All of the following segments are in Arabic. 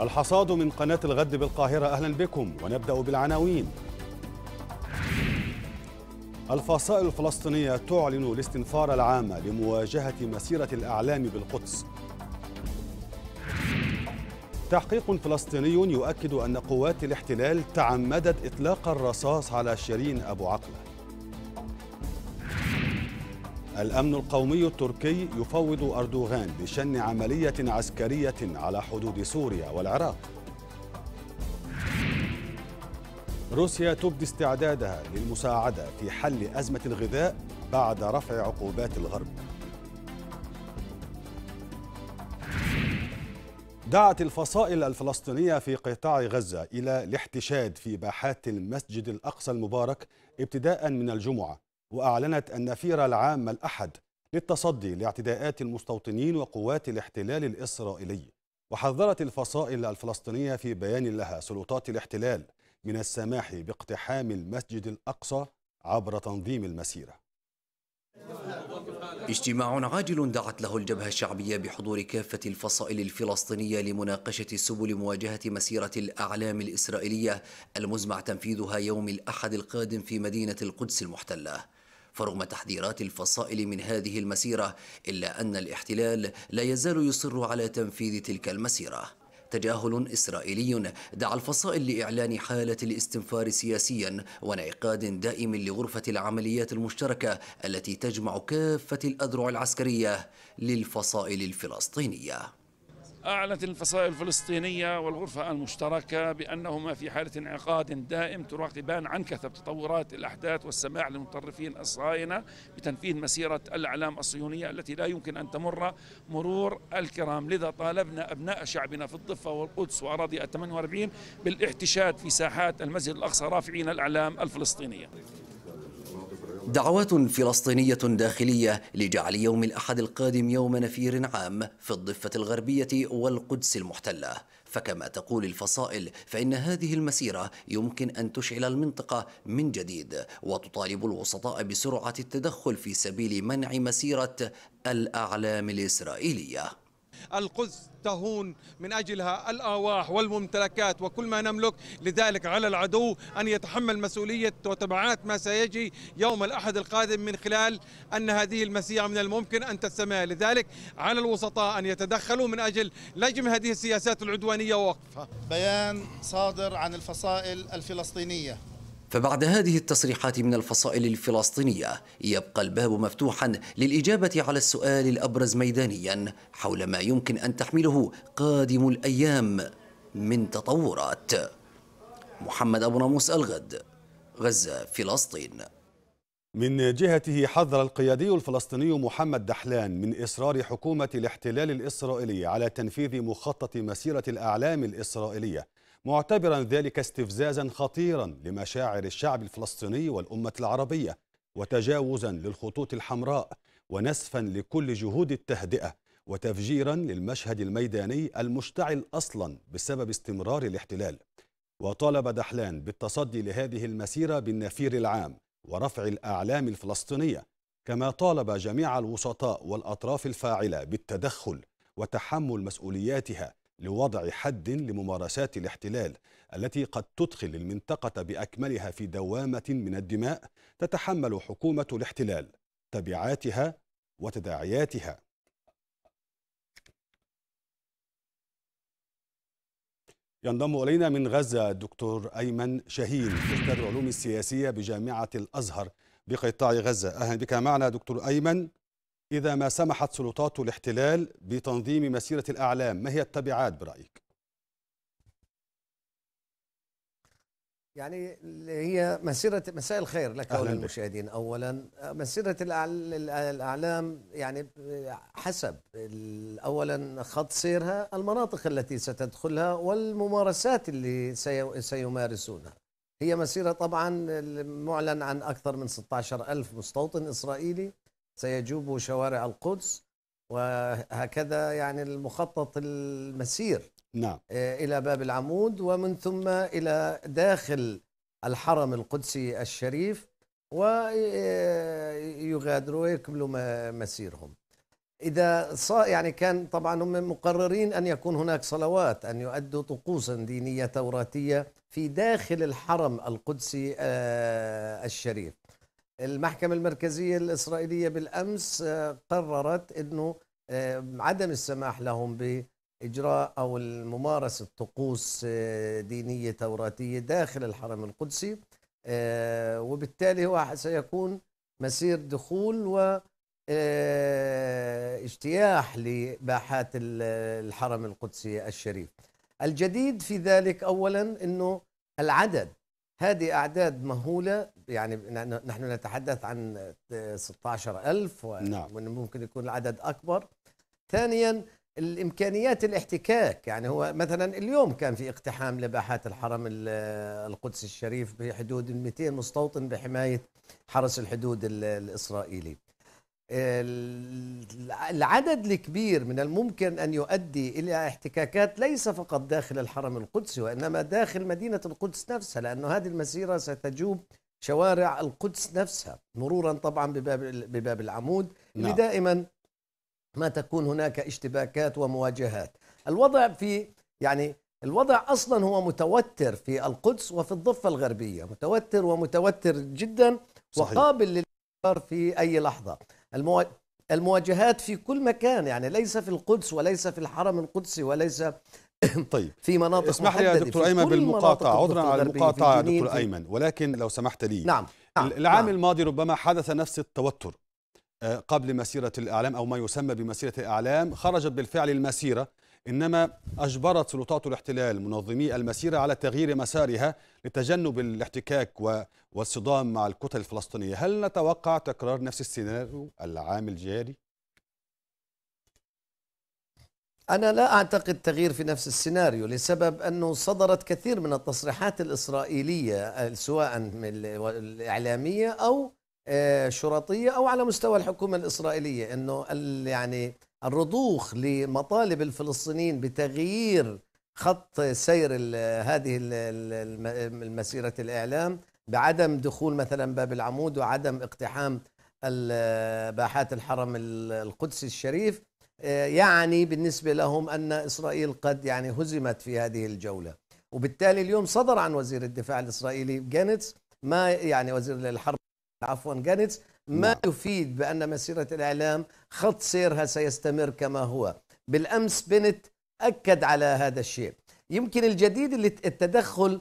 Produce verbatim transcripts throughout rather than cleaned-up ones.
الحصاد من قناة الغد بالقاهرة، أهلا بكم ونبدأ بالعناوين. الفصائل الفلسطينية تعلن الاستنفار العام لمواجهة مسيرة الأعلام بالقدس. تحقيق فلسطيني يؤكد أن قوات الاحتلال تعمدت إطلاق الرصاص على شيرين أبو عاقلة. الأمن القومي التركي يفوض أردوغان لشن عملية عسكرية على حدود سوريا والعراق. روسيا تبدي استعدادها للمساعدة في حل أزمة الغذاء بعد رفع عقوبات الغرب. دعت الفصائل الفلسطينية في قطاع غزة إلى الاحتشاد في باحات المسجد الأقصى المبارك ابتداء من الجمعة، وأعلنت النفير العام الأحد للتصدي لاعتداءات المستوطنين وقوات الاحتلال الإسرائيلي. وحذرت الفصائل الفلسطينية في بيان لها سلطات الاحتلال من السماح باقتحام المسجد الأقصى عبر تنظيم المسيرة. اجتماع عاجل دعت له الجبهة الشعبية بحضور كافة الفصائل الفلسطينية لمناقشة سبل مواجهة مسيرة الأعلام الإسرائيلية المزمع تنفيذها يوم الأحد القادم في مدينة القدس المحتلة. فرغم تحذيرات الفصائل من هذه المسيرة، إلا أن الاحتلال لا يزال يصر على تنفيذ تلك المسيرة. تجاهل إسرائيلي دعا الفصائل لإعلان حالة الاستنفار سياسيا ونعقاد دائم لغرفة العمليات المشتركة التي تجمع كافة الأذرع العسكرية للفصائل الفلسطينية. أعلنت الفصائل الفلسطينية والغرفة المشتركة بأنهما في حالة انعقاد دائم تراقبان عنكثة تطورات الأحداث والسماح للمتطرفين الصهاينة بتنفيذ مسيرة الأعلام الصهيونية التي لا يمكن أن تمر مرور الكرام. لذا طالبنا أبناء شعبنا في الضفة والقدس وأراضي الثمانية وأربعين بالاحتشاد في ساحات المسجد الأقصى رافعين الأعلام الفلسطينية. دعوات فلسطينية داخلية لجعل يوم الأحد القادم يوم نفير عام في الضفة الغربية والقدس المحتلة. فكما تقول الفصائل فإن هذه المسيرة يمكن أن تشعل المنطقة من جديد، وتطالب الوسطاء بسرعة التدخل في سبيل منع مسيرة الأعلام الإسرائيلية. القدس تهون من أجلها الأرواح والممتلكات وكل ما نملك، لذلك على العدو أن يتحمل مسؤولية وتبعات ما سيجي يوم الأحد القادم من خلال أن هذه المسيرة من الممكن أن تستمر. لذلك على الوسطاء أن يتدخلوا من أجل لجم هذه السياسات العدوانية ووقفها. بيان صادر عن الفصائل الفلسطينية. فبعد هذه التصريحات من الفصائل الفلسطينية يبقى الباب مفتوحا للإجابة على السؤال الأبرز ميدانيا حول ما يمكن أن تحمله قادم الأيام من تطورات. محمد أبو ناموس، الغد، غزة، فلسطين. من جهته حذر القيادي الفلسطيني محمد دحلان من إصرار حكومة الاحتلال الإسرائيلي على تنفيذ مخطط مسيرة الأعلام الإسرائيلية، معتبرا ذلك استفزازا خطيرا لمشاعر الشعب الفلسطيني والأمة العربية، وتجاوزا للخطوط الحمراء، ونسفا لكل جهود التهدئة، وتفجيرا للمشهد الميداني المشتعل أصلا بسبب استمرار الاحتلال. وطالب دحلان بالتصدي لهذه المسيرة بالنفير العام ورفع الأعلام الفلسطينية، كما طالب جميع الوسطاء والأطراف الفاعلة بالتدخل وتحمل مسؤولياتها لوضع حد لممارسات الاحتلال التي قد تدخل المنطقة بأكملها في دوامة من الدماء تتحمل حكومة الاحتلال تبعاتها وتداعياتها. ينضم إلينا من غزة الدكتور أيمن شاهين، أستاذ العلوم السياسية بجامعة الأزهر بقطاع غزة. أهلا بك معنا دكتور أيمن. إذا ما سمحت سلطات الاحتلال بتنظيم مسيرة الأعلام، ما هي التبعات برأيك؟ يعني هي مسيرة مساء الخير لك وللمشاهدين. أولا مسيرة الأعلام يعني حسب أولا خط سيرها، المناطق التي ستدخلها والممارسات اللي سيمارسونها. هي مسيرة طبعا معلن عن أكثر من ستة عشر ألف مستوطن إسرائيلي سيجوب شوارع القدس، وهكذا يعني المخطط المسير نعم إلى باب العمود، ومن ثم إلى داخل الحرم القدسي الشريف، ويغادروا ويكملوا مسيرهم. إذا يعني كان طبعا هم مقررين أن يكون هناك صلوات، أن يؤدوا طقوسا دينية توراتية في داخل الحرم القدسي الشريف. المحكمة المركزية الإسرائيلية بالأمس قررت أنه عدم السماح لهم بإجراء أو ممارسة طقوس دينية توراتية داخل الحرم القدسي، وبالتالي هو سيكون مسير دخول و اجتياح لباحات الحرم القدسي الشريف. الجديد في ذلك أولا أنه العدد، هذه أعداد مهولة، يعني نحن نتحدث عن ستة عشر ألف وممكن يكون العدد أكبر. ثانيا الإمكانيات الاحتكاك، يعني هو مثلا اليوم كان في اقتحام لباحات الحرم القدسي الشريف بحدود مئتين مستوطن بحماية حرس الحدود الإسرائيلي. العدد الكبير من الممكن أن يؤدي إلى احتكاكات ليس فقط داخل الحرم القدسي وإنما داخل مدينة القدس نفسها، لأن هذه المسيرة ستجوب شوارع القدس نفسها مرورا طبعا بباب, بباب العمود، اللي دائما ما تكون هناك اشتباكات ومواجهات. الوضع في يعني الوضع أصلا هو متوتر في القدس وفي الضفة الغربية، متوتر ومتوتر جدا وقابل للانفجار في أي لحظة. المواجهات في كل مكان، يعني ليس في القدس وليس في الحرم القدسي وليس طيب في مناطق. اسمح لي يا دكتور أيمن بالمقاطعة، عذرا على المقاطعة يا دكتور أيمن، ولكن لو سمحت لي. نعم. نعم. العام نعم. الماضي ربما حدث نفس التوتر قبل مسيرة الإعلام أو ما يسمى بمسيرة الإعلام. خرجت بالفعل المسيرة، إنما أجبرت سلطات الاحتلال منظمي المسيرة على تغيير مسارها لتجنب الاحتكاك والصدام مع الكتل الفلسطينية. هل نتوقع تكرار نفس السيناريو العام الجاري؟ أنا لا أعتقد تغيير في نفس السيناريو، لسبب أنه صدرت كثير من التصريحات الإسرائيلية سواء الإعلامية أو شرطية أو على مستوى الحكومة الإسرائيلية، أنه يعني الرضوخ لمطالب الفلسطينيين بتغيير خط سير هذه المسيرة الإعلام بعدم دخول مثلا باب العمود وعدم اقتحام باحات الحرم القدسي الشريف، يعني بالنسبة لهم أن إسرائيل قد يعني هزمت في هذه الجولة. وبالتالي اليوم صدر عن وزير الدفاع الإسرائيلي جانتس ما يعني وزير الحرب عفوا جانتس ما يفيد بأن مسيرة الإعلام خط سيرها سيستمر كما هو. بالأمس بنت أكد على هذا الشيء. يمكن الجديد اللي التدخل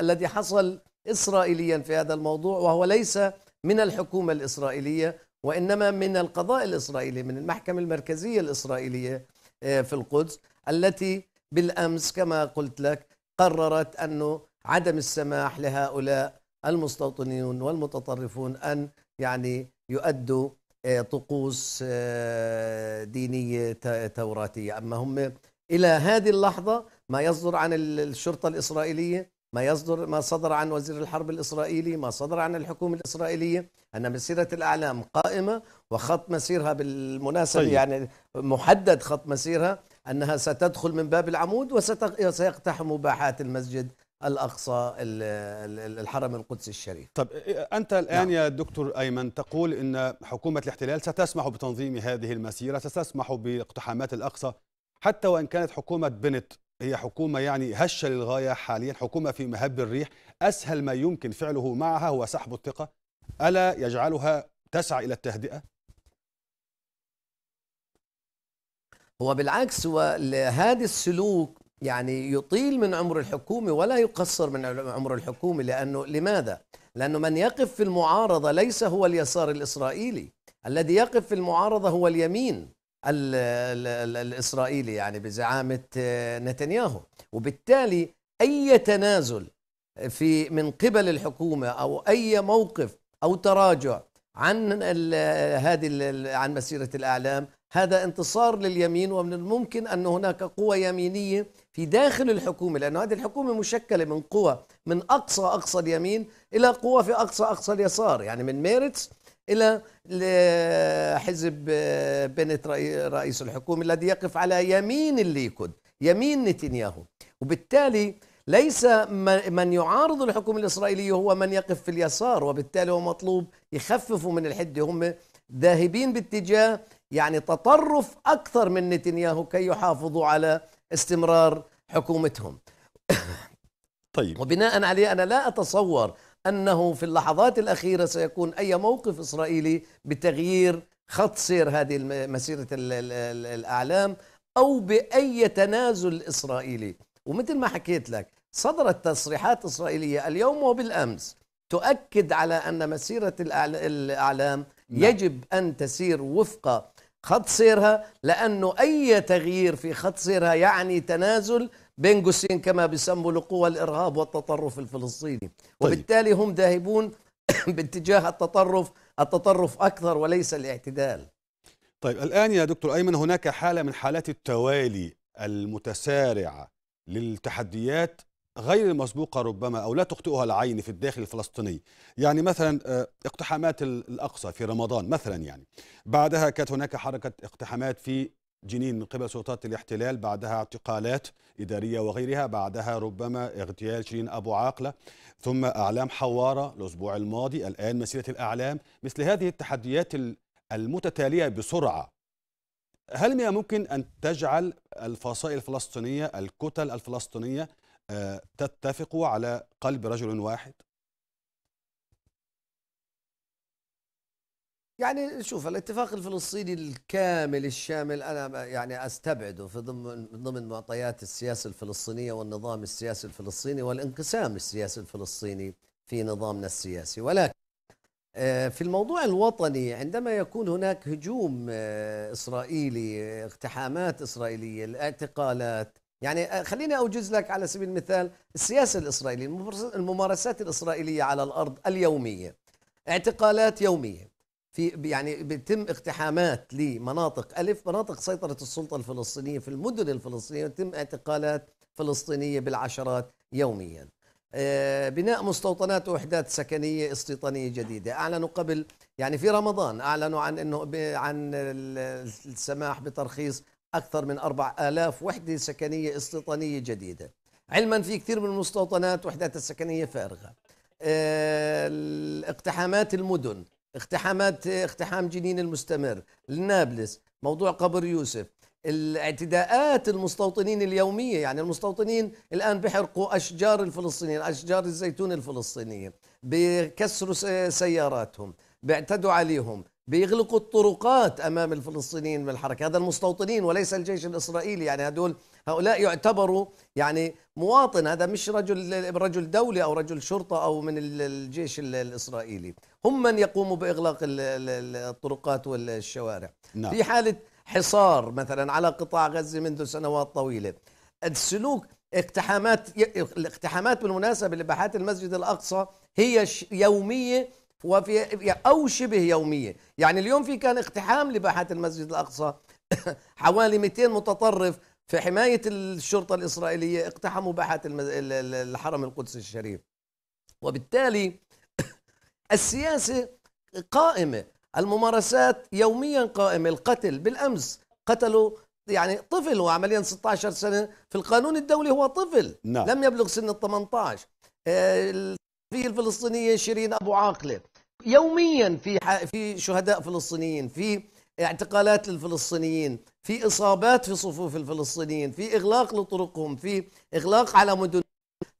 الذي حصل إسرائيليا في هذا الموضوع، وهو ليس من الحكومة الإسرائيلية وإنما من القضاء الإسرائيلي، من المحكمة المركزية الإسرائيلية في القدس، التي بالأمس كما قلت لك قررت أنه عدم السماح لهؤلاء المستوطنين والمتطرفون أن يعني يؤدوا طقوس دينية توراتية. أما هم إلى هذه اللحظة ما يصدر عن الشرطة الإسرائيلية، ما يصدر ما صدر عن وزير الحرب الإسرائيلي، ما صدر عن الحكومة الإسرائيلية، أن مسيرة الإعلام قائمة وخط مسيرها بالمناسبة طيب. يعني محدد خط مسيرها أنها ستدخل من باب العمود وسيقتحم باحات المسجد الأقصى الحرم القدسي الشريف. طب أنت الآن نعم. يا دكتور أيمن تقول أن حكومة الاحتلال ستسمح بتنظيم هذه المسيرة، ستسمح باقتحامات الأقصى، حتى وإن كانت حكومة بنت هي حكومة يعني هشة للغاية حاليا، حكومة في مهب الريح، أسهل ما يمكن فعله معها هو سحب الثقة. ألا يجعلها تسعى إلى التهدئة؟ هو بالعكس، وهذا السلوك يعني يطيل من عمر الحكومة ولا يقصر من عمر الحكومة. لأنه لماذا؟ لأنه من يقف في المعارضة ليس هو اليسار الإسرائيلي، الذي يقف في المعارضة هو اليمين ال ال ال الإسرائيلي، يعني بزعامة نتنياهو. وبالتالي أي تنازل في من قبل الحكومة أو أي موقف أو تراجع عن هذه عن مسيرة الإعلام هذا انتصار لليمين، ومن الممكن أن هناك قوى يمينية في داخل الحكومة، لأن هذه الحكومة مشكلة من قوى من أقصى أقصى اليمين إلى قوى في أقصى أقصى اليسار، يعني من ميرتس إلى حزب بنت رئيس الحكومة الذي يقف على يمين الليكود، يمين نتنياهو. وبالتالي ليس من يعارض الحكومة الإسرائيلية هو من يقف في اليسار، وبالتالي هو مطلوب يخففوا من الحدة. هم ذاهبين باتجاه يعني تطرف أكثر من نتنياهو كي يحافظوا على استمرار حكومتهم. طيب. وبناء عليه أنا لا أتصور أنه في اللحظات الأخيرة سيكون أي موقف إسرائيلي بتغيير خط سير هذه مسيرة الأعلام أو بأي تنازل إسرائيلي. ومثل ما حكيت لك صدرت تصريحات إسرائيلية اليوم وبالأمس تؤكد على أن مسيرة الأعلام يجب أن تسير وفق خط سيرها، لأنه أي تغيير في خط سيرها يعني تنازل بين قوسين كما بيسموا القوى الإرهاب والتطرف الفلسطيني. طيب. وبالتالي هم ذاهبون باتجاه التطرف التطرف أكثر وليس الاعتدال. طيب الآن يا دكتور أيمن هناك حالة من حالات التوالي المتسارعة للتحديات غير المسبوقة ربما أو لا تخطئها العين في الداخل الفلسطيني، يعني مثلا اقتحامات الأقصى في رمضان مثلا، يعني بعدها كانت هناك حركة اقتحامات في جنين من قبل سلطات الاحتلال، بعدها اعتقالات إدارية وغيرها، بعدها ربما اغتيال شيرين أبو عاقلة، ثم أعلام حوارة الأسبوع الماضي، الآن مسيرة الأعلام. مثل هذه التحديات المتتالية بسرعة هل من ممكن أن تجعل الفصائل الفلسطينية الكتل الفلسطينية تتفق على قلب رجل واحد؟ يعني شوف الاتفاق الفلسطيني الكامل الشامل أنا يعني أستبعده في ضمن ضمن معطيات السياسة الفلسطينية والنظام السياسي الفلسطيني والانقسام السياسي الفلسطيني في نظامنا السياسي. ولكن في الموضوع الوطني عندما يكون هناك هجوم إسرائيلي، اقتحامات إسرائيلية، الاعتقالات، يعني خليني أوجز لك على سبيل المثال السياسة الإسرائيلية، الممارسات الإسرائيلية على الأرض اليومية، اعتقالات يومية، في يعني بيتم اقتحامات لمناطق ألف مناطق سيطرة السلطة الفلسطينية في المدن الفلسطينية، وتم اعتقالات فلسطينية بالعشرات يوميا، بناء مستوطنات ووحدات سكنية استيطانية جديدة. أعلنوا قبل يعني في رمضان أعلنوا عن إنه عن السماح بترخيص أكثر من أربعة آلاف وحدة سكنية استيطانية جديدة، علما في كثير من المستوطنات وحدات السكنية فارغة. اقتحامات المدن، اقتحامات اقتحام جنين المستمر، النابلس، موضوع قبر يوسف، الاعتداءات المستوطنين اليومية، يعني المستوطنين الآن بحرقوا أشجار الفلسطينيين، أشجار الزيتون الفلسطينية، بكسروا سياراتهم، بيعتدوا عليهم، بيغلقوا الطرقات أمام الفلسطينيين من الحركة. هذا المستوطنين وليس الجيش الإسرائيلي، يعني هدول هؤلاء يعتبروا يعني مواطن، هذا مش رجل رجل دولة أو رجل شرطة أو من الجيش الإسرائيلي، هم من يقوموا بإغلاق الطرقات والشوارع. نعم. في حالة حصار مثلا على قطاع غزة منذ سنوات طويلة، السلوك اقتحامات الاقتحامات بالمناسبة لباحات المسجد الأقصى هي يومية وفي أو شبه يومية، يعني اليوم في كان اقتحام لباحات المسجد الأقصى حوالي مئتين متطرف في حماية الشرطة الإسرائيلية اقتحموا باحات الحرم القدس الشريف. وبالتالي السياسة قائمة، الممارسات يوميا قائمة، القتل بالأمس قتلوا يعني طفل وعمليا ستة عشر سنة في القانون الدولي هو طفل. نعم. لم يبلغ سن الثمانية عشر. في الفلسطينية شيرين أبو عاقلة يوميا في في شهداء فلسطينيين، في اعتقالات للفلسطينيين، في إصابات في صفوف الفلسطينيين، في إغلاق لطرقهم، في إغلاق على مدن،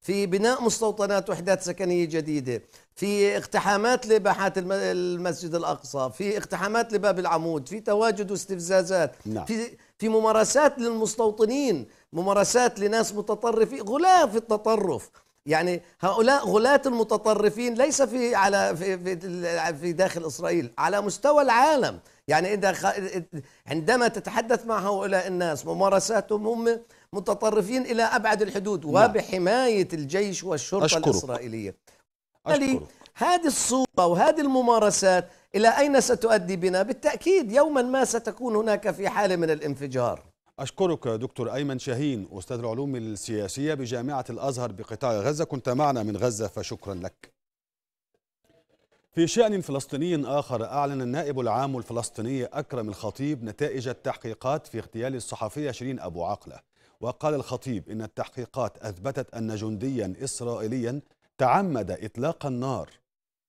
في بناء مستوطنات وحدات سكنية جديدة، في اقتحامات لباحات المسجد الأقصى، في اقتحامات لباب العمود، في تواجد واستفزازات. نعم. في في ممارسات للمستوطنين، ممارسات لناس متطرفين، غلاة في التطرف، يعني هؤلاء غلاة المتطرفين ليس في على في في, في داخل إسرائيل، على مستوى العالم. يعني إذا عندما تتحدث مع هؤلاء الناس ممارساتهم هم متطرفين إلى أبعد الحدود وبحماية الجيش والشرطة أشكرك. الإسرائيلية. أشكرك. هذه الصورة وهذه الممارسات إلى أين ستؤدي بنا؟ بالتأكيد يوما ما ستكون هناك في حالة من الانفجار. أشكرك دكتور أيمن شاهين أستاذ العلوم السياسية بجامعة الأزهر بقطاع غزة، كنت معنا من غزة فشكرا لك. في شأن فلسطيني آخر، أعلن النائب العام الفلسطيني أكرم الخطيب نتائج التحقيقات في اغتيال الصحفية شيرين أبو عاقلة، وقال الخطيب إن التحقيقات أثبتت أن جنديا إسرائيليا تعمد إطلاق النار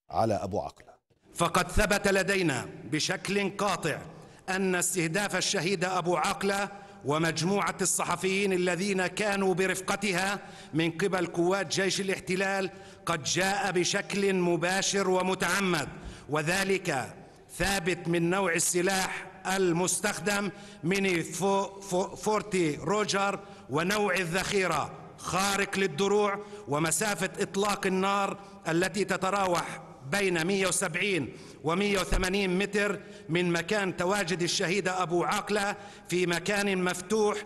على أبو عاقلة. فقد ثبت لدينا بشكل قاطع أن استهداف الشهيدة أبو عاقلة ومجموعة الصحفيين الذين كانوا برفقتها من قبل قوات جيش الاحتلال قد جاء بشكل مباشر ومتعمد، وذلك ثابت من نوع السلاح المستخدم ميني فورتي روجر ونوع الذخيرة خارق للدروع، ومسافة إطلاق النار التي تتراوح بين مئة وسبعين ومئة وثمانين متر من مكان تواجد الشهيدة أبو عاقلة في مكان مفتوح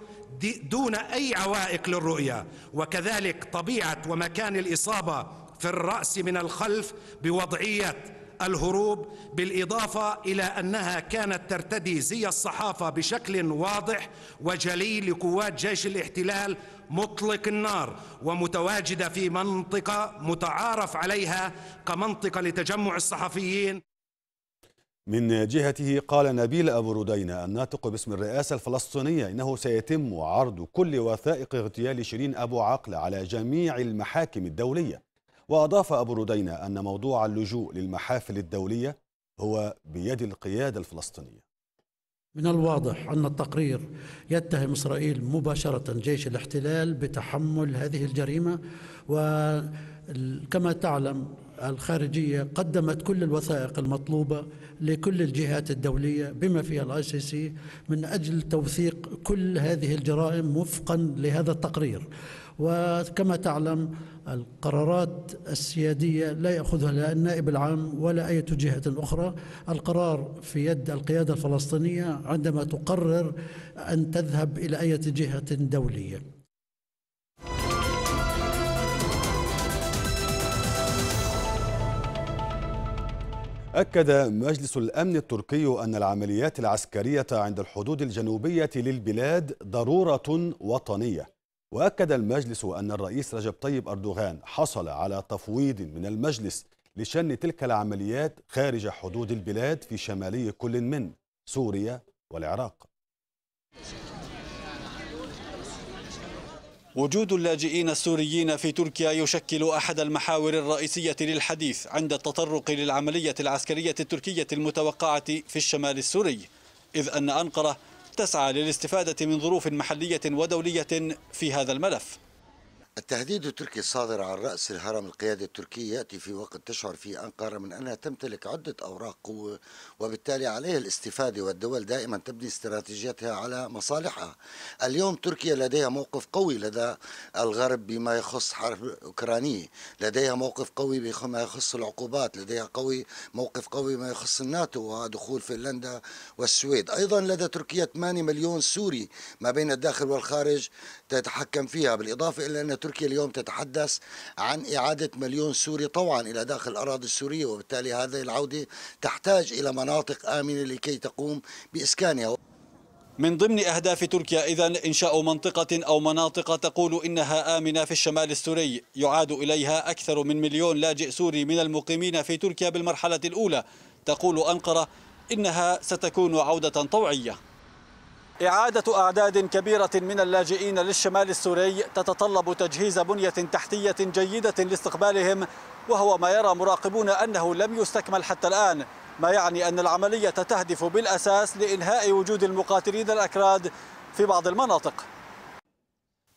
دون أي عوائق للرؤية، وكذلك طبيعة ومكان الإصابة في الرأس من الخلف بوضعية الهروب، بالإضافة إلى أنها كانت ترتدي زي الصحافة بشكل واضح وجلي لقوات جيش الاحتلال مطلق النار، ومتواجدة في منطقة متعارف عليها كمنطقة لتجمع الصحفيين. من جهته قال نبيل أبو رودينا الناطق باسم الرئاسة الفلسطينية إنه سيتم عرض كل وثائق اغتيال شيرين أبو عاقلة على جميع المحاكم الدولية. وأضاف أبو رودينا أن موضوع اللجوء للمحافل الدولية هو بيد القيادة الفلسطينية. من الواضح أن التقرير يتهم إسرائيل مباشرة جيش الاحتلال بتحمل هذه الجريمة، وكما تعلم الخارجية قدمت كل الوثائق المطلوبة لكل الجهات الدولية بما فيها الاي سي سي من أجل توثيق كل هذه الجرائم وفقا لهذا التقرير. وكما تعلم القرارات السيادية لا يأخذها لا النائب العام ولا أي جهة أخرى، القرار في يد القيادة الفلسطينية عندما تقرر أن تذهب إلى أي جهة دولية. أكد مجلس الأمن التركي أن العمليات العسكرية عند الحدود الجنوبية للبلاد ضرورة وطنية، وأكد المجلس أن الرئيس رجب طيب أردوغان حصل على تفويض من المجلس لشن تلك العمليات خارج حدود البلاد في شمالي كل من سوريا والعراق. وجود اللاجئين السوريين في تركيا يشكل أحد المحاور الرئيسية للحديث عند التطرق للعملية العسكرية التركية المتوقعة في الشمال السوري، إذ أن أنقرة تسعى للاستفادة من ظروف محلية ودولية في هذا الملف. التهديد التركي الصادر عن رأس الهرم القيادي التركي يأتي في وقت تشعر فيه أنقرة من أنها تمتلك عدة أوراق قوة وبالتالي عليها الاستفادة، والدول دائما تبني استراتيجيتها على مصالحها. اليوم تركيا لديها موقف قوي لدى الغرب بما يخص حرب أوكرانية، لديها موقف قوي بما يخص العقوبات، لديها قوي موقف قوي بما يخص الناتو ودخول فنلندا والسويد. أيضا لدى تركيا ثمانية مليون سوري ما بين الداخل والخارج تتحكم فيها، بالإضافة إلى أن تركيا اليوم تتحدث عن إعادة مليون سوري طوعا إلى داخل الأراضي السورية، وبالتالي هذه العودة تحتاج إلى مناطق آمنة لكي تقوم بإسكانها. من ضمن أهداف تركيا إذن إنشاء منطقة أو مناطق تقول إنها آمنة في الشمال السوري يعاد إليها أكثر من مليون لاجئ سوري من المقيمين في تركيا بالمرحلة الأولى. تقول أنقرة إنها ستكون عودة طوعية. إعادة أعداد كبيرة من اللاجئين للشمال السوري تتطلب تجهيز بنية تحتية جيدة لاستقبالهم، وهو ما يرى مراقبون أنه لم يستكمل حتى الآن، ما يعني أن العملية تهدف بالأساس لإنهاء وجود المقاتلين الأكراد في بعض المناطق.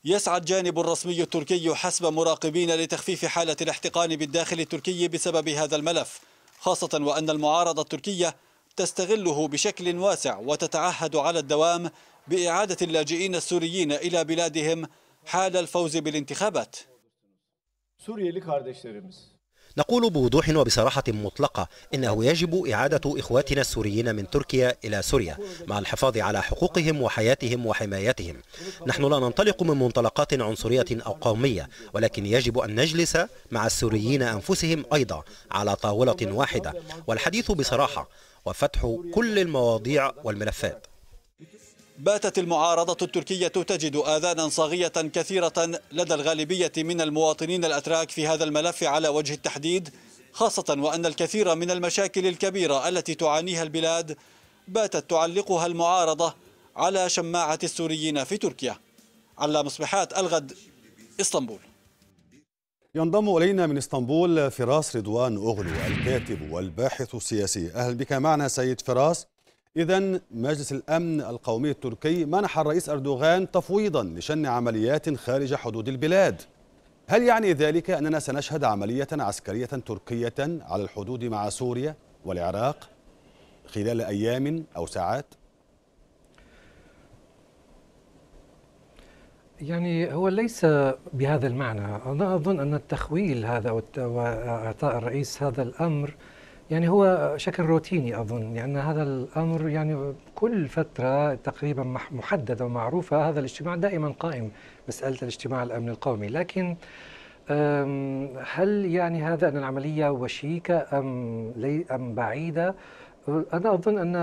يسعى الجانب الرسمي التركي حسب مراقبين لتخفيف حالة الاحتقان بالداخل التركي بسبب هذا الملف، خاصة وأن المعارضة التركية تستغله بشكل واسع وتتعهد على الدوام بإعادة اللاجئين السوريين إلى بلادهم حال الفوز بالانتخابات. نقول بوضوح وبصراحة مطلقة إنه يجب إعادة إخواتنا السوريين من تركيا إلى سوريا مع الحفاظ على حقوقهم وحياتهم وحمايتهم. نحن لا ننطلق من منطلقات عنصرية أو قومية، ولكن يجب أن نجلس مع السوريين أنفسهم أيضا على طاولة واحدة والحديث بصراحة وفتح كل المواضيع والملفات. باتت المعارضة التركية تجد آذانا صاغية كثيرة لدى الغالبية من المواطنين الأتراك في هذا الملف على وجه التحديد، خاصة وأن الكثير من المشاكل الكبيرة التي تعانيها البلاد باتت تعلقها المعارضة على شماعة السوريين في تركيا. على مصباحات الغد، اسطنبول. ينضم إلينا من اسطنبول فراس رضوان أغلو الكاتب والباحث السياسي. أهلا بك معنا سيد فراس. إذن مجلس الأمن القومي التركي منح الرئيس أردوغان تفويضا لشن عمليات خارج حدود البلاد. هل يعني ذلك أننا سنشهد عملية عسكرية تركية على الحدود مع سوريا والعراق خلال أيام أو ساعات؟ يعني هو ليس بهذا المعنى. أنا أظن أن التخويل هذا وإعطاء الرئيس هذا الأمر يعني هو شكل روتيني أظن، لأن يعني هذا الأمر يعني كل فترة تقريبا محددة ومعروفة هذا الاجتماع دائما قائم، مسألة الاجتماع الأمن القومي. لكن هل يعني هذا أن العملية وشيكة أم لي أم بعيدة؟ أنا أظن أن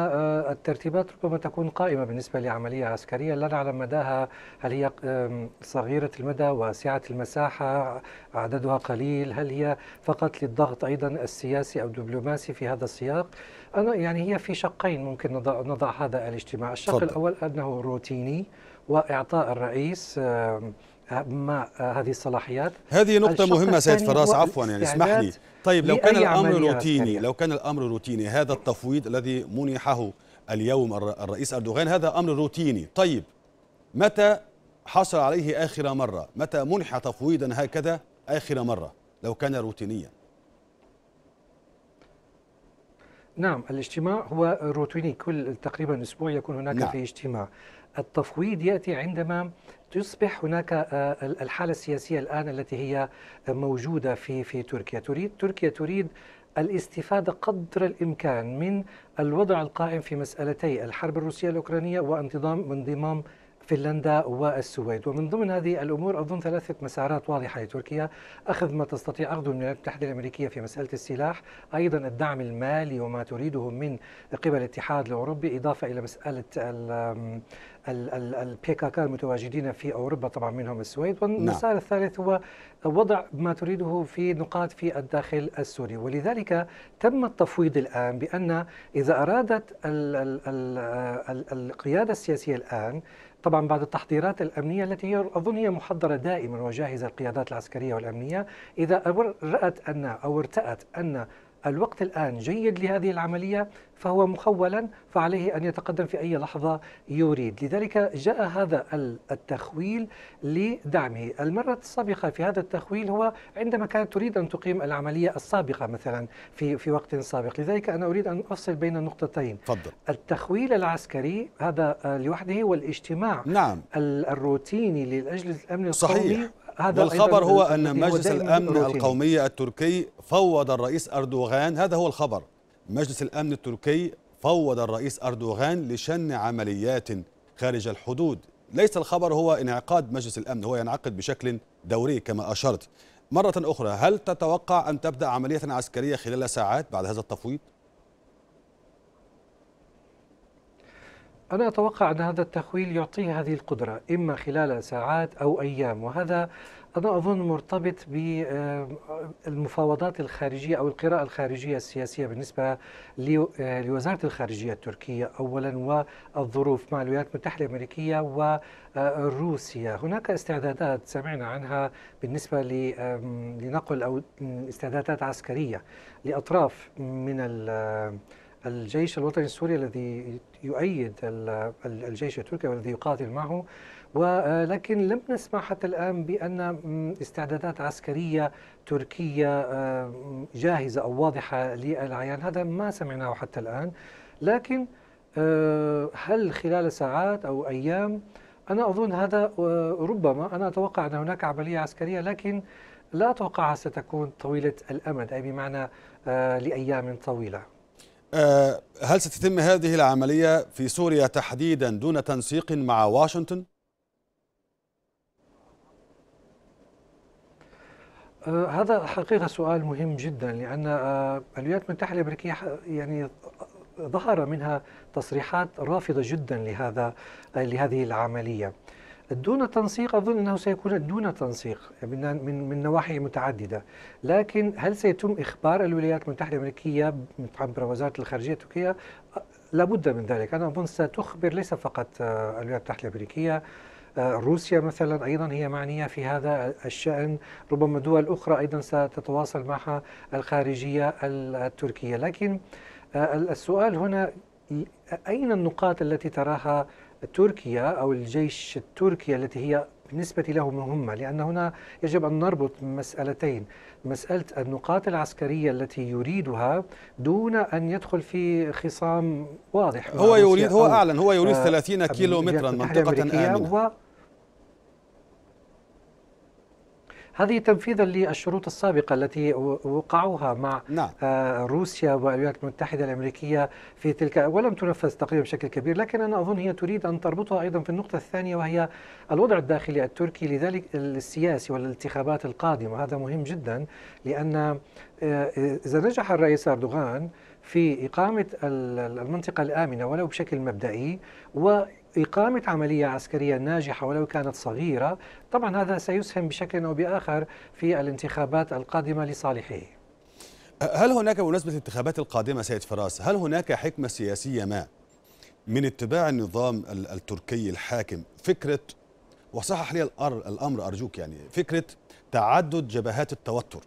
الترتيبات ربما تكون قائمة بالنسبة لعملية عسكرية، لا نعلم مداها، هل هي صغيرة المدى واسعة المساحة عددها قليل، هل هي فقط للضغط أيضا السياسي أو الدبلوماسي في هذا السياق؟ أنا يعني هي في شقين ممكن نضع, نضع هذا الاجتماع. الشق صدق. الأول أنه روتيني وإعطاء الرئيس مع هذه الصلاحيات. هذه نقطة مهمة سيد فراس، عفوا يعني اسمح لي. طيب لو كان الأمر روتيني، لو كان الأمر روتيني هذا التفويض الذي منحه اليوم الرئيس أردوغان هذا أمر روتيني، طيب متى حصل عليه آخر مرة؟ متى منح تفويضا هكذا آخر مرة لو كان روتينيا؟ نعم الاجتماع هو روتيني، كل تقريبا أسبوع يكون هناك نعم. في اجتماع. التفويض يأتي عندما تصبح هناك الحالة السياسية الآن التي هي موجودة في في تركيا، تريد تركيا تريد الاستفادة قدر الإمكان من الوضع القائم في مسألتي الحرب الروسية الأوكرانية وانضمام انضمام فنلندا والسويد. ومن ضمن هذه الأمور أظن ثلاثة مسارات واضحة لتركيا، أخذ ما تستطيع أخذه من الولايات المتحدة الأمريكية في مسألة السلاح، أيضا الدعم المالي وما تريده من قبل الاتحاد الأوروبي، إضافة إلى مسألة البي كي كي المتواجدين في أوروبا طبعا منهم السويد. والمسار الثالث هو وضع ما تريده في نقاط في الداخل السوري. ولذلك تم التفويض الآن بأن إذا أرادت القيادة السياسية الآن طبعا بعد التحضيرات الأمنية التي أظن هي محضرة دائما وجاهزة القيادات العسكرية والأمنية، إذا رأت أن أو ارتأت أن الوقت الآن جيد لهذه العملية فهو مخولا، فعليه أن يتقدم في أي لحظة يريد. لذلك جاء هذا التخويل لدعمه. المرة السابقة في هذا التخويل هو عندما كانت تريد أن تقيم العملية السابقة مثلا في في وقت سابق. لذلك أنا أريد أن أفصل بين النقطتين. فضل. التخويل العسكري هذا لوحده والاجتماع نعم. الروتيني للأجل الأمن القومي. هذا والخبر هو أن مجلس الأمن الروتيني. القومي التركي فوض الرئيس أردوغان، هذا هو الخبر، مجلس الأمن التركي فوض الرئيس أردوغان لشن عمليات خارج الحدود. ليس الخبر هو انعقاد مجلس الأمن، هو ينعقد بشكل دوري كما أشرت. مرة أخرى، هل تتوقع أن تبدأ عملية عسكرية خلال ساعات بعد هذا التفويض؟ أنا أتوقع أن هذا التخويل يعطيه هذه القدرة، إما خلال ساعات أو أيام، وهذا أنا أظن مرتبط بالمفاوضات الخارجية أو القراءة الخارجية السياسية بالنسبة لوزارة الخارجية التركية أولا، والظروف مع الولايات المتحدة الأمريكية وروسيا. هناك استعدادات سمعنا عنها بالنسبة لنقل أو استعدادات عسكرية لأطراف من الجيش الوطني السوري الذي يؤيد الجيش التركي والذي يقاتل معه، ولكن لم نسمع حتى الآن بأن استعدادات عسكرية تركية جاهزة أو واضحة للعيان، هذا ما سمعناه حتى الآن. لكن هل خلال ساعات أو أيام؟ أنا أظن هذا ربما، أنا أتوقع أن هناك عملية عسكرية لكن لا أتوقعها ستكون طويلة الأمد، أي بمعنى لأيام طويلة. هل ستتم هذه العملية في سوريا تحديدا دون تنسيق مع واشنطن؟ هذا حقيقة سؤال مهم جدا، لأن الولايات المتحدة الأمريكية يعني ظهر منها تصريحات رافضة جدا لهذا لهذه العملية. دون تنسيق أظن أنه سيكون دون تنسيق من من نواحي متعددة، لكن هل سيتم إخبار الولايات المتحدة الأمريكية عبر وزارة الخارجية التركية؟ لابد من ذلك. أنا أظن ستخبر ليس فقط الولايات المتحدة الأمريكية، روسيا مثلا أيضا هي معنية في هذا الشأن، ربما دول أخرى أيضا ستتواصل معها الخارجية التركية. لكن السؤال هنا أين النقاط التي تراها تركيا أو الجيش التركي التي هي بالنسبة له مهمة؟ لأن هنا يجب أن نربط مسألتين، مسألة النقاط العسكرية التي يريدها دون أن يدخل في خصام واضح. هو يريد هو أعلن هو يريد ثلاثين كيلو مترا منطقة آمنة. هذه تنفيذا للشروط السابقة التي وقعوها مع نعم. روسيا والولايات المتحدة الأمريكية في تلك، ولم تنفذ تقريبا بشكل كبير، لكن أنا أظن هي تريد أن تربطها أيضا في النقطة الثانية وهي الوضع الداخلي التركي لذلك السياسي والانتخابات القادمة. هذا مهم جدا، لأن إذا نجح الرئيس أردوغان في إقامة المنطقة الآمنة ولو بشكل مبدئي و إقامة عملية عسكرية ناجحة ولو كانت صغيرة، طبعا هذا سيسهم بشكل أو بآخر في الانتخابات القادمة لصالحه. هل هناك بمناسبة الانتخابات القادمة سيد فراس، هل هناك حكمة سياسية ما من اتباع النظام التركي الحاكم فكرة، وصحح لي الأمر أرجوك، يعني فكرة تعدد جبهات التوتر؟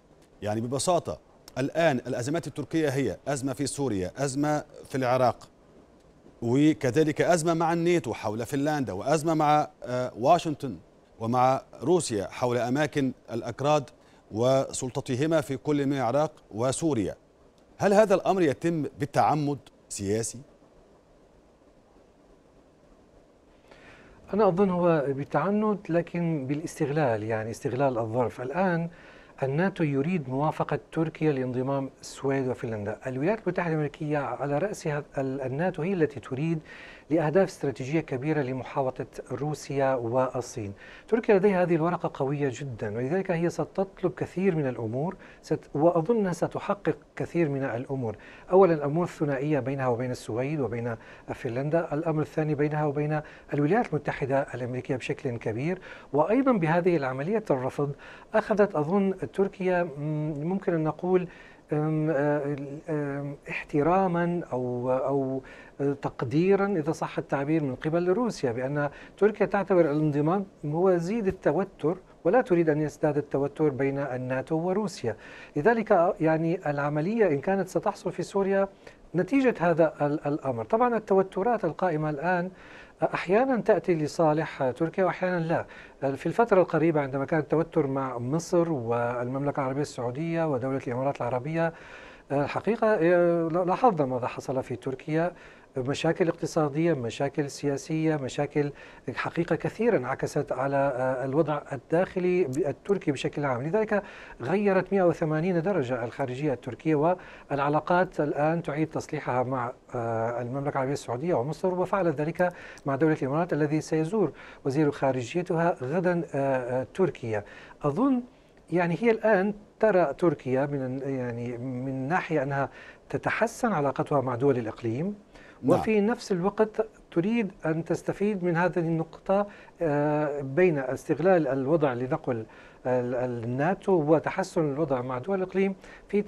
يعني ببساطة الآن الأزمات التركية هي أزمة في سوريا، أزمة في العراق، وكذلك أزمة مع الناتو حول فنلندا، وأزمة مع واشنطن ومع روسيا حول أماكن الأكراد وسلطتهما في كل من العراق وسوريا. هل هذا الأمر يتم بالتعمد سياسي؟ أنا أظن هو بالتعنت لكن بالاستغلال، يعني استغلال الظرف. الآن الناتو يريد موافقة تركيا لانضمام السويد وفنلندا، الولايات المتحدة الأمريكية على رأسها الناتو هي التي تريد لأهداف استراتيجية كبيرة لمحاوطة روسيا والصين. تركيا لديها هذه الورقة قوية جدا، ولذلك هي ستطلب كثير من الأمور ست... وأظنها ستحقق كثير من الأمور. أولا الأمور الثنائية بينها وبين السويد وبين فنلندا، الأمر الثاني بينها وبين الولايات المتحدة الأمريكية بشكل كبير، وأيضا بهذه العملية الرفض أخذت أظن تركيا ممكن أن نقول احتراما أو أو تقديرا إذا صح التعبير من قبل روسيا، بأن تركيا تعتبر الانضمام هو زيد التوتر ولا تريد أن يزداد التوتر بين الناتو وروسيا. لذلك يعني العملية إن كانت ستحصل في سوريا نتيجة هذا الأمر. طبعا التوترات القائمة الآن أحيانا تأتي لصالح تركيا وأحيانا لا. في الفترة القريبة عندما كان التوتر مع مصر والمملكة العربية السعودية ودولة الإمارات العربية، الحقيقة لاحظنا ماذا حصل في تركيا، مشاكل اقتصادية، مشاكل سياسية، مشاكل حقيقة كثيرة انعكست على الوضع الداخلي التركي بشكل عام. لذلك غيرت مئة وثمانين درجة الخارجية التركية، والعلاقات الآن تعيد تصليحها مع المملكة العربية السعودية ومصر، وفعلت ذلك مع دولة الإمارات الذي سيزور وزير خارجيتها غدا تركيا. أظن يعني هي الآن ترى تركيا من يعني من ناحية أنها تتحسن علاقتها مع دول الإقليم، وفي نفس الوقت تريد أن تستفيد من هذه النقطة بين استغلال الوضع لنقل الناتو وتحسن الوضع مع دول الإقليم في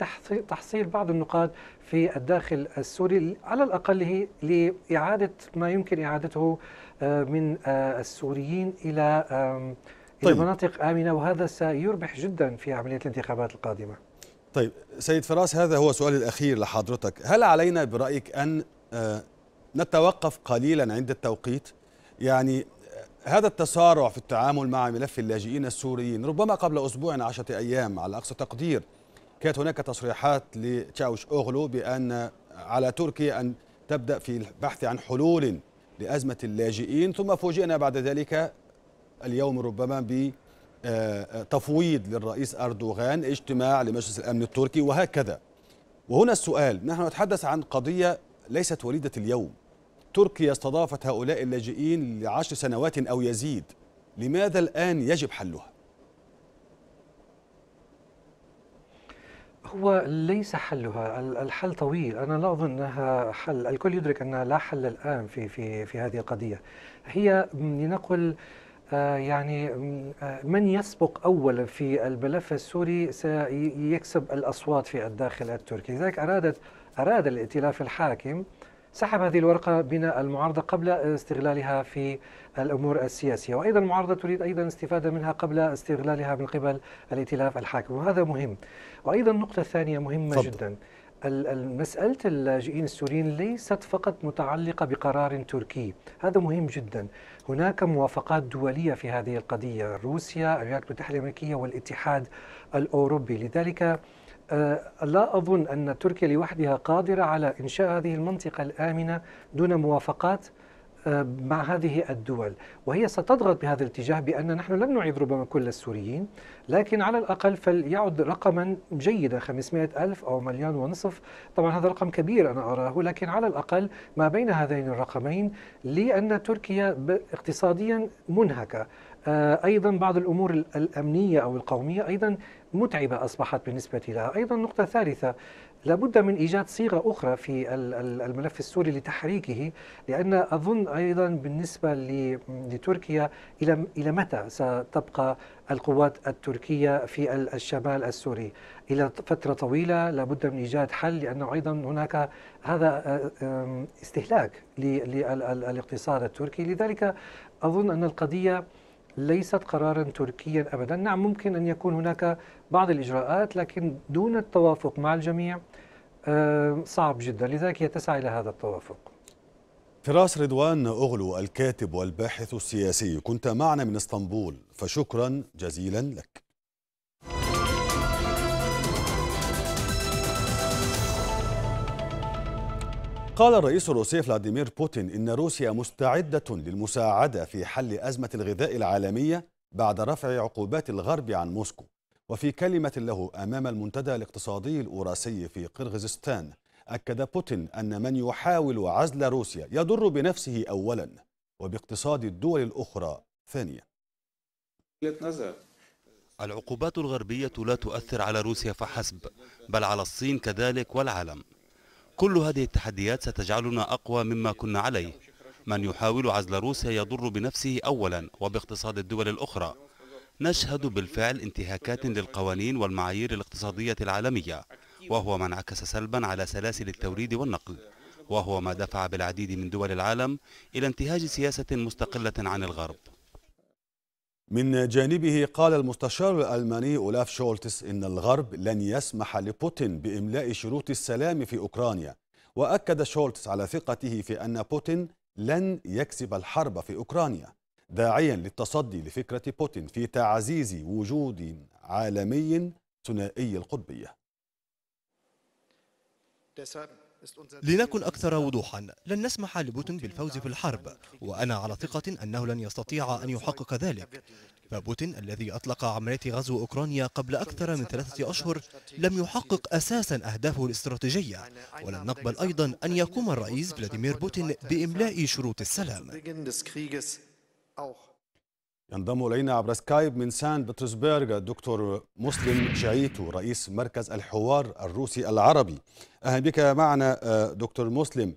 تحصيل بعض النقاط في الداخل السوري، على الأقل لإعادة ما يمكن إعادته من السوريين إلى طيب. مناطق آمنة، وهذا سيربح جدا في عملية الانتخابات القادمة. طيب سيد فراس، هذا هو سؤالي الأخير لحضرتك، هل علينا برأيك أن نتوقف قليلا عند التوقيت؟ يعني هذا التسارع في التعامل مع ملف اللاجئين السوريين، ربما قبل أسبوع عشرة أيام على أقصى تقدير كانت هناك تصريحات لتشاوش أغلو بأن على تركيا أن تبدأ في البحث عن حلول لأزمة اللاجئين، ثم فوجئنا بعد ذلك اليوم ربما بتفويض للرئيس أردوغان اجتماع لمجلس الأمن التركي وهكذا. وهنا السؤال، نحن نتحدث عن قضية ليست وليدة اليوم، تركيا استضافت هؤلاء اللاجئين لعشر سنوات أو يزيد، لماذا الآن يجب حلها؟ هو ليس حلها، الحل طويل، أنا لا أظن أنها حل، الكل يدرك أنها لا حل الآن في في في هذه القضية. هي لنقل يعني من يسبق أولا في الملف السوري سيكسب الأصوات في الداخل التركي، لذلك أرادت أراد الائتلاف الحاكم سحب هذه الورقة من المعارضة قبل استغلالها في الأمور السياسية، وأيضا المعارضة تريد أيضا الاستفادة منها قبل استغلالها من قبل الائتلاف الحاكم، وهذا مهم. وأيضا النقطة الثانية مهمة جدا، مسألة اللاجئين السوريين ليست فقط متعلقة بقرار تركي، هذا مهم جدا. هناك موافقات دولية في هذه القضية، روسيا، الولايات المتحدة الأمريكية والاتحاد الأوروبي. لذلك لا أظن أن تركيا لوحدها قادرة على إنشاء هذه المنطقة الآمنة دون موافقات مع هذه الدول، وهي ستضغط بهذا الاتجاه بأن نحن لن نعيد ربما كل السوريين، لكن على الأقل فليعد رقما جيدا، خمسمائة ألف أو مليون ونصف. طبعا هذا رقم كبير أنا أراه، لكن على الأقل ما بين هذين الرقمين، لأن تركيا اقتصاديا منهكة، أيضا بعض الأمور الأمنية أو القومية أيضا متعبة أصبحت بالنسبة لها. أيضا نقطة ثالثة، لابد من إيجاد صيغة أخرى في الملف السوري لتحريكه، لأن أظن أيضا بالنسبة لتركيا إلى متى ستبقى القوات التركية في الشمال السوري؟ إلى فترة طويلة. لابد من إيجاد حل، لأنه أيضا هناك هذا استهلاك للاقتصاد التركي. لذلك أظن أن القضية ليست قرارا تركيا أبدا. نعم ممكن أن يكون هناك بعض الإجراءات، لكن دون التوافق مع الجميع صعب جدا، لذلك هي تسعى إلى هذا التوافق. فراس رضوان أغلو الكاتب والباحث السياسي، كنت معنا من اسطنبول، فشكرا جزيلا لك. قال الرئيس الروسي فلاديمير بوتين إن روسيا مستعدة للمساعدة في حل أزمة الغذاء العالمية بعد رفع عقوبات الغرب عن موسكو. وفي كلمة له أمام المنتدى الاقتصادي الأوراسي في قرغيزستان، أكد بوتين أن من يحاول عزل روسيا يضر بنفسه أولا وباقتصاد الدول الأخرى ثانيا. العقوبات الغربية لا تؤثر على روسيا فحسب، بل على الصين كذلك والعالم. كل هذه التحديات ستجعلنا أقوى مما كنا عليه. من يحاول عزل روسيا يضر بنفسه أولا وباقتصاد الدول الأخرى. نشهد بالفعل انتهاكات للقوانين والمعايير الاقتصادية العالمية، وهو ما انعكس سلبا على سلاسل التوريد والنقل، وهو ما دفع بالعديد من دول العالم إلى انتهاج سياسة مستقلة عن الغرب. من جانبه قال المستشار الألماني أولاف شولتس إن الغرب لن يسمح لبوتين بإملاء شروط السلام في أوكرانيا. وأكد شولتس على ثقته في أن بوتين لن يكسب الحرب في أوكرانيا، داعيا للتصدي لفكرة بوتين في تعزيز وجود عالمي ثنائي القطبية. لنكن أكثر وضوحا، لن نسمح لبوتين بالفوز في الحرب، وأنا على ثقة أنه لن يستطيع أن يحقق ذلك. فبوتين الذي أطلق عملية غزو أوكرانيا قبل أكثر من ثلاثة أشهر لم يحقق أساسا أهدافه الاستراتيجية، ولن نقبل أيضا أن يقوم الرئيس فلاديمير بوتين بإملاء شروط السلام. ينضم إلينا عبر سكايب من سان بطرسبرغ الدكتور مسلم شعيتو، رئيس مركز الحوار الروسي العربي. أهلا بك معنا دكتور مسلم.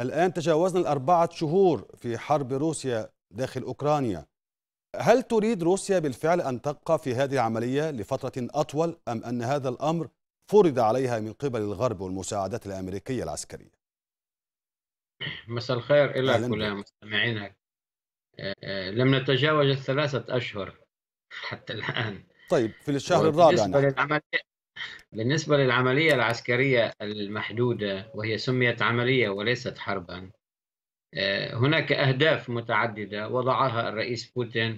الآن تجاوزنا الأربعة شهور في حرب روسيا داخل أوكرانيا. هل تريد روسيا بالفعل أن تبقى في هذه العملية لفترة أطول، أم أن هذا الأمر فرض عليها من قبل الغرب والمساعدات الأمريكية العسكرية؟ مساء الخير إلى كل مستمعينا. لم نتجاوز الثلاثة أشهر حتى الآن. طيب في الشهر الرابع بالنسبة, بالنسبة للعملية العسكرية المحدودة، وهي سميت عملية وليست حربا، هناك أهداف متعددة وضعها الرئيس بوتين،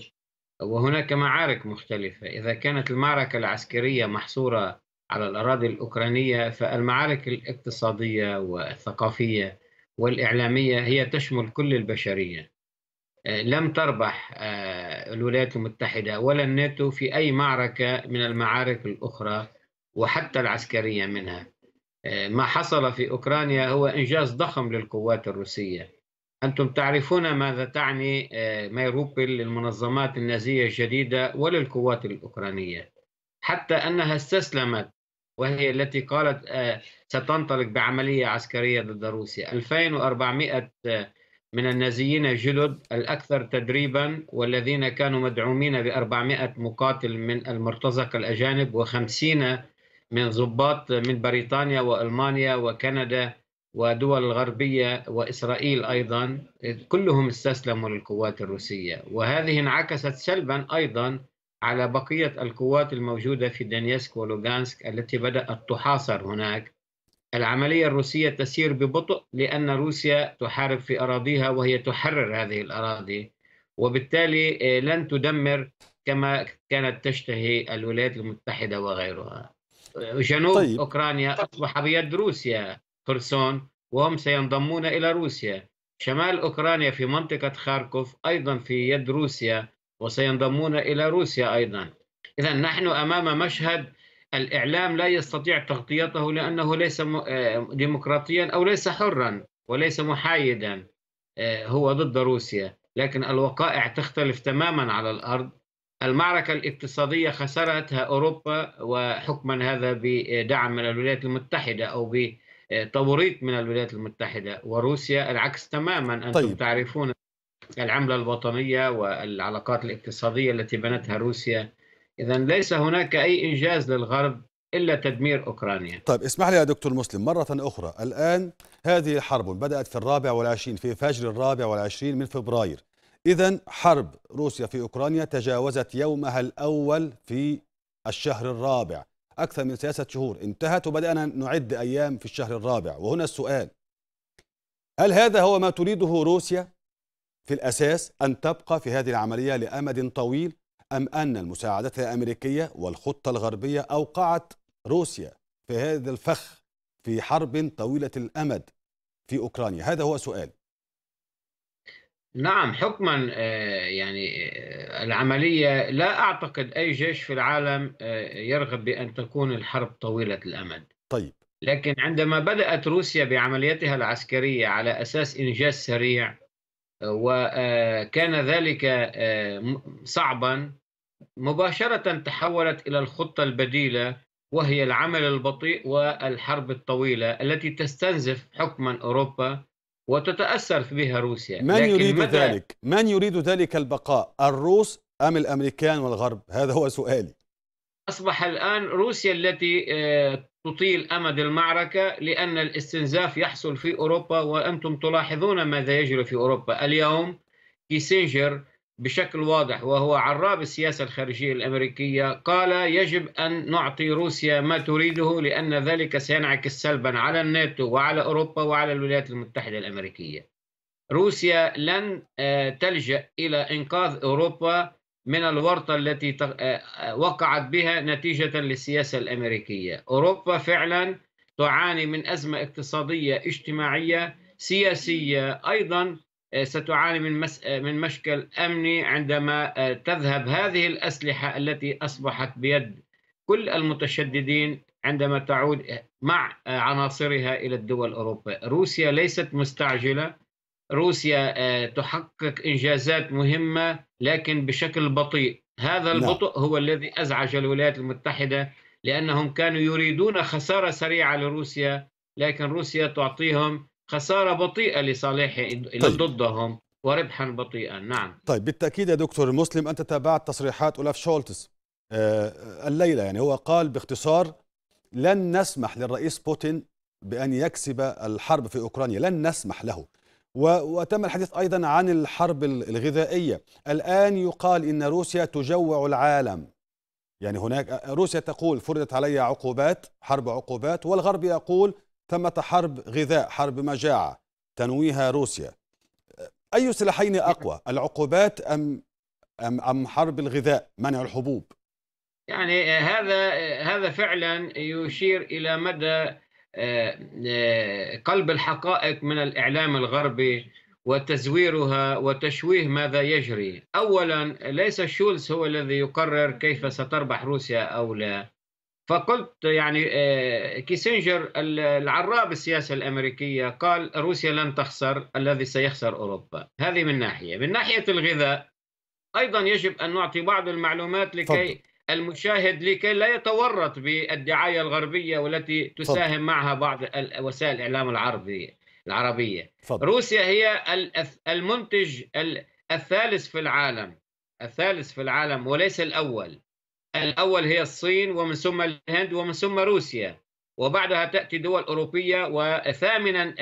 وهناك معارك مختلفة. إذا كانت المعركة العسكرية محصورة على الأراضي الأوكرانية، فالمعارك الاقتصادية والثقافية والإعلامية هي تشمل كل البشرية. لم تربح الولايات المتحدة ولا الناتو في أي معركة من المعارك الأخرى وحتى العسكرية منها. ما حصل في أوكرانيا هو إنجاز ضخم للقوات الروسية. أنتم تعرفون ماذا تعني مايروبل للمنظمات النازية الجديدة وللقوات الأوكرانية، حتى أنها استسلمت، وهي التي قالت ستنطلق بعملية عسكرية ضد روسيا. ألفين وأربعمائة من النازيين الجدد الأكثر تدريباً، والذين كانوا مدعومين بأربعمائة مقاتل من المرتزقة الأجانب، وخمسين من ضباط من بريطانيا وألمانيا وكندا ودول الغربية وإسرائيل أيضاً، كلهم استسلموا للقوات الروسية. وهذه انعكست سلباً أيضاً على بقية القوات الموجودة في دنيسك ولوغانسك التي بدأت تحاصر هناك العملية الروسية تسير ببطء لأن روسيا تحارب في أراضيها وهي تحرر هذه الأراضي، وبالتالي لن تدمر كما كانت تشتهي الولايات المتحدة وغيرها. جنوب طيب. أوكرانيا أصبح بيد روسيا، خرسون، وهم سينضمون إلى روسيا. شمال أوكرانيا في منطقة خاركوف أيضا في يد روسيا وسينضمون إلى روسيا أيضا. إذا نحن أمام مشهد الإعلام لا يستطيع تغطيته لأنه ليس ديمقراطيا أو ليس حرا وليس محايدا، هو ضد روسيا، لكن الوقائع تختلف تماما على الأرض. المعركة الاقتصادية خسرتها أوروبا وحكما هذا بدعم من الولايات المتحدة أو بتوريط من الولايات المتحدة، وروسيا العكس تماما. أنتم طيب. تعرفون العملة الوطنية والعلاقات الاقتصادية التي بنتها روسيا. إذا ليس هناك أي إنجاز للغرب إلا تدمير أوكرانيا. طيب اسمح لي يا دكتور مسلم مرة أخرى، الآن هذه الحرب بدأت في الرابع والعشرين في فجر الرابع والعشرين من فبراير، إذا حرب روسيا في أوكرانيا تجاوزت يومها الأول في الشهر الرابع، أكثر من ثلاثة شهور انتهت وبدأنا نعد أيام في الشهر الرابع، وهنا السؤال، هل هذا هو ما تريده روسيا في الأساس، أن تبقى في هذه العملية لأمد طويل؟ أم أن المساعدات الأمريكية والخطة الغربية أوقعت روسيا في هذا الفخ في حرب طويلة الأمد في أوكرانيا؟ هذا هو سؤال. نعم حكما يعني العملية لا أعتقد أي جيش في العالم يرغب بأن تكون الحرب طويلة الأمد. طيب. لكن عندما بدأت روسيا بعمليتها العسكرية على أساس إنجاز سريع، وكان ذلك صعبا، مباشرة تحولت إلى الخطة البديلة وهي العمل البطيء والحرب الطويلة التي تستنزف حكما أوروبا وتتأثر بها روسيا. من لكن يريد ذلك؟ من يريد ذلك البقاء، الروس أم الأمريكان والغرب؟ هذا هو سؤالي. أصبح الآن روسيا التي تطيل أمد المعركة لأن الاستنزاف يحصل في أوروبا، وأنتم تلاحظون ماذا يجري في أوروبا اليوم. كيسنجر بشكل واضح وهو عراب السياسة الخارجية الأمريكية قال يجب أن نعطي روسيا ما تريده لأن ذلك سينعكس سلبا على الناتو وعلى أوروبا وعلى الولايات المتحدة الأمريكية. روسيا لن تلجأ إلى إنقاذ أوروبا من الورطة التي وقعت بها نتيجة للسياسة الأمريكية. أوروبا فعلا تعاني من أزمة اقتصادية اجتماعية سياسية، أيضا ستعاني من من مشكل أمني عندما تذهب هذه الأسلحة التي أصبحت بيد كل المتشددين عندما تعود مع عناصرها إلى الدول الأوروبية. روسيا ليست مستعجلة، روسيا تحقق إنجازات مهمة لكن بشكل بطيء. هذا البطء هو الذي أزعج الولايات المتحدة لأنهم كانوا يريدون خسارة سريعة لروسيا، لكن روسيا تعطيهم خسارة بطيئة لصالح طيب. ضدهم وربحا بطيئا. نعم طيب بالتأكيد يا دكتور مسلم أنت تابعت تصريحات أولاف شولتس الليلة، يعني هو قال باختصار لن نسمح للرئيس بوتين بأن يكسب الحرب في أوكرانيا، لن نسمح له. وتم الحديث أيضا عن الحرب الغذائية، الآن يقال إن روسيا تجوع العالم، يعني هناك روسيا تقول فرضت علي عقوبات، حرب عقوبات، والغرب يقول ثمة حرب غذاء، حرب مجاعة تنويها روسيا. أي سلاحين أقوى، العقوبات أم أم أم حرب الغذاء منع الحبوب؟ يعني هذا هذا فعلا يشير إلى مدى قلب الحقائق من الإعلام الغربي وتزويرها وتشويه ماذا يجري. أولا ليس شولز هو الذي يقرر كيف ستربح روسيا أو لا، فقلت يعني كيسنجر العراب السياسة الأمريكية قال روسيا لن تخسر، الذي سيخسر أوروبا. هذه من ناحية. من ناحية الغذاء أيضا يجب أن نعطي بعض المعلومات لكي المشاهد لكي لا يتورط بالدعاية الغربية والتي تساهم معها بعض وسائل الإعلام العربية العربية. روسيا هي المنتج الثالث في العالم، الثالث في العالم وليس الأول. الأول هي الصين ومن ثم الهند ومن ثم روسيا، وبعدها تأتي دول أوروبية وثامنا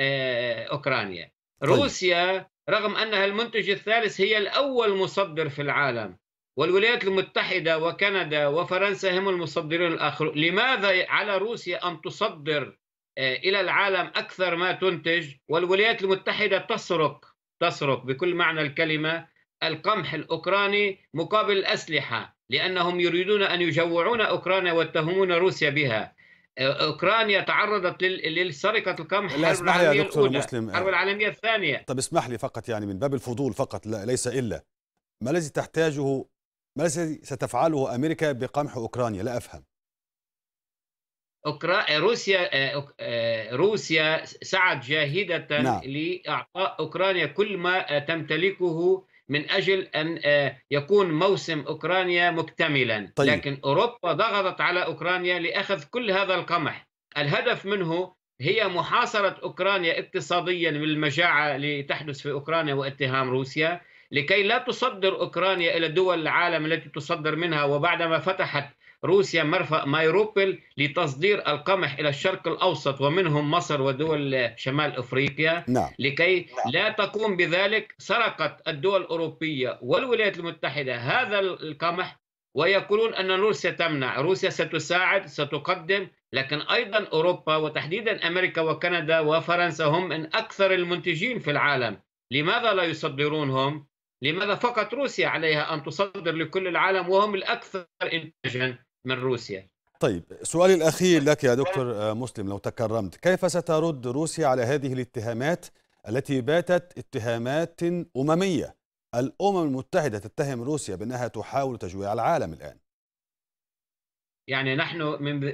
أوكرانيا. روسيا رغم أنها المنتج الثالث هي الأول مصدر في العالم، والولايات المتحدة وكندا وفرنسا هم المصدرين الآخرون. لماذا على روسيا أن تصدر إلى العالم أكثر ما تنتج، والولايات المتحدة تسرق تسرق بكل معنى الكلمة القمح الأوكراني مقابل الأسلحة، لأنهم يريدون أن يجوعون أوكرانيا ويتهمون روسيا بها. أوكرانيا تعرضت لسرقة القمح الحرب العالمية الأولى، الحرب العالمية الثانية. طب اسمح لي فقط، يعني من باب الفضول فقط، لا ليس إلا، ما الذي تحتاجه، ما الذي ستفعله أمريكا بقمح أوكرانيا؟ لا أفهم. أوكرا... روسيا روسيا سعت جاهدة نعم. لإعطاء أوكرانيا كل ما تمتلكه من أجل أن يكون موسم أوكرانيا مكتملا. طيب. لكن أوروبا ضغطت على أوكرانيا لأخذ كل هذا القمح، الهدف منه هي محاصرة أوكرانيا اقتصاديا بالمجاعة اللي تحدث في أوكرانيا واتهام روسيا، لكي لا تصدر أوكرانيا إلى دول العالم التي تصدر منها. وبعدما فتحت روسيا مرفأ مايروبل لتصدير القمح إلى الشرق الأوسط ومنهم مصر ودول شمال أفريقيا، نعم. لكي لا تقوم بذلك، سرقت الدول الأوروبية والولايات المتحدة هذا القمح، ويقولون أن روسيا تمنع. روسيا ستساعد، ستقدم، لكن أيضا أوروبا وتحديدا أمريكا وكندا وفرنسا هم من أكثر المنتجين في العالم، لماذا لا يصدرونهم؟ لماذا فقط روسيا عليها أن تصدر لكل العالم وهم الأكثر إنتاجا من روسيا؟ طيب، سؤالي الأخير لك يا دكتور مسلم لو تكرمت، كيف سترد روسيا على هذه الاتهامات التي باتت اتهامات أممية؟ الأمم المتحدة تتهم روسيا بأنها تحاول تجويع العالم الآن. يعني نحن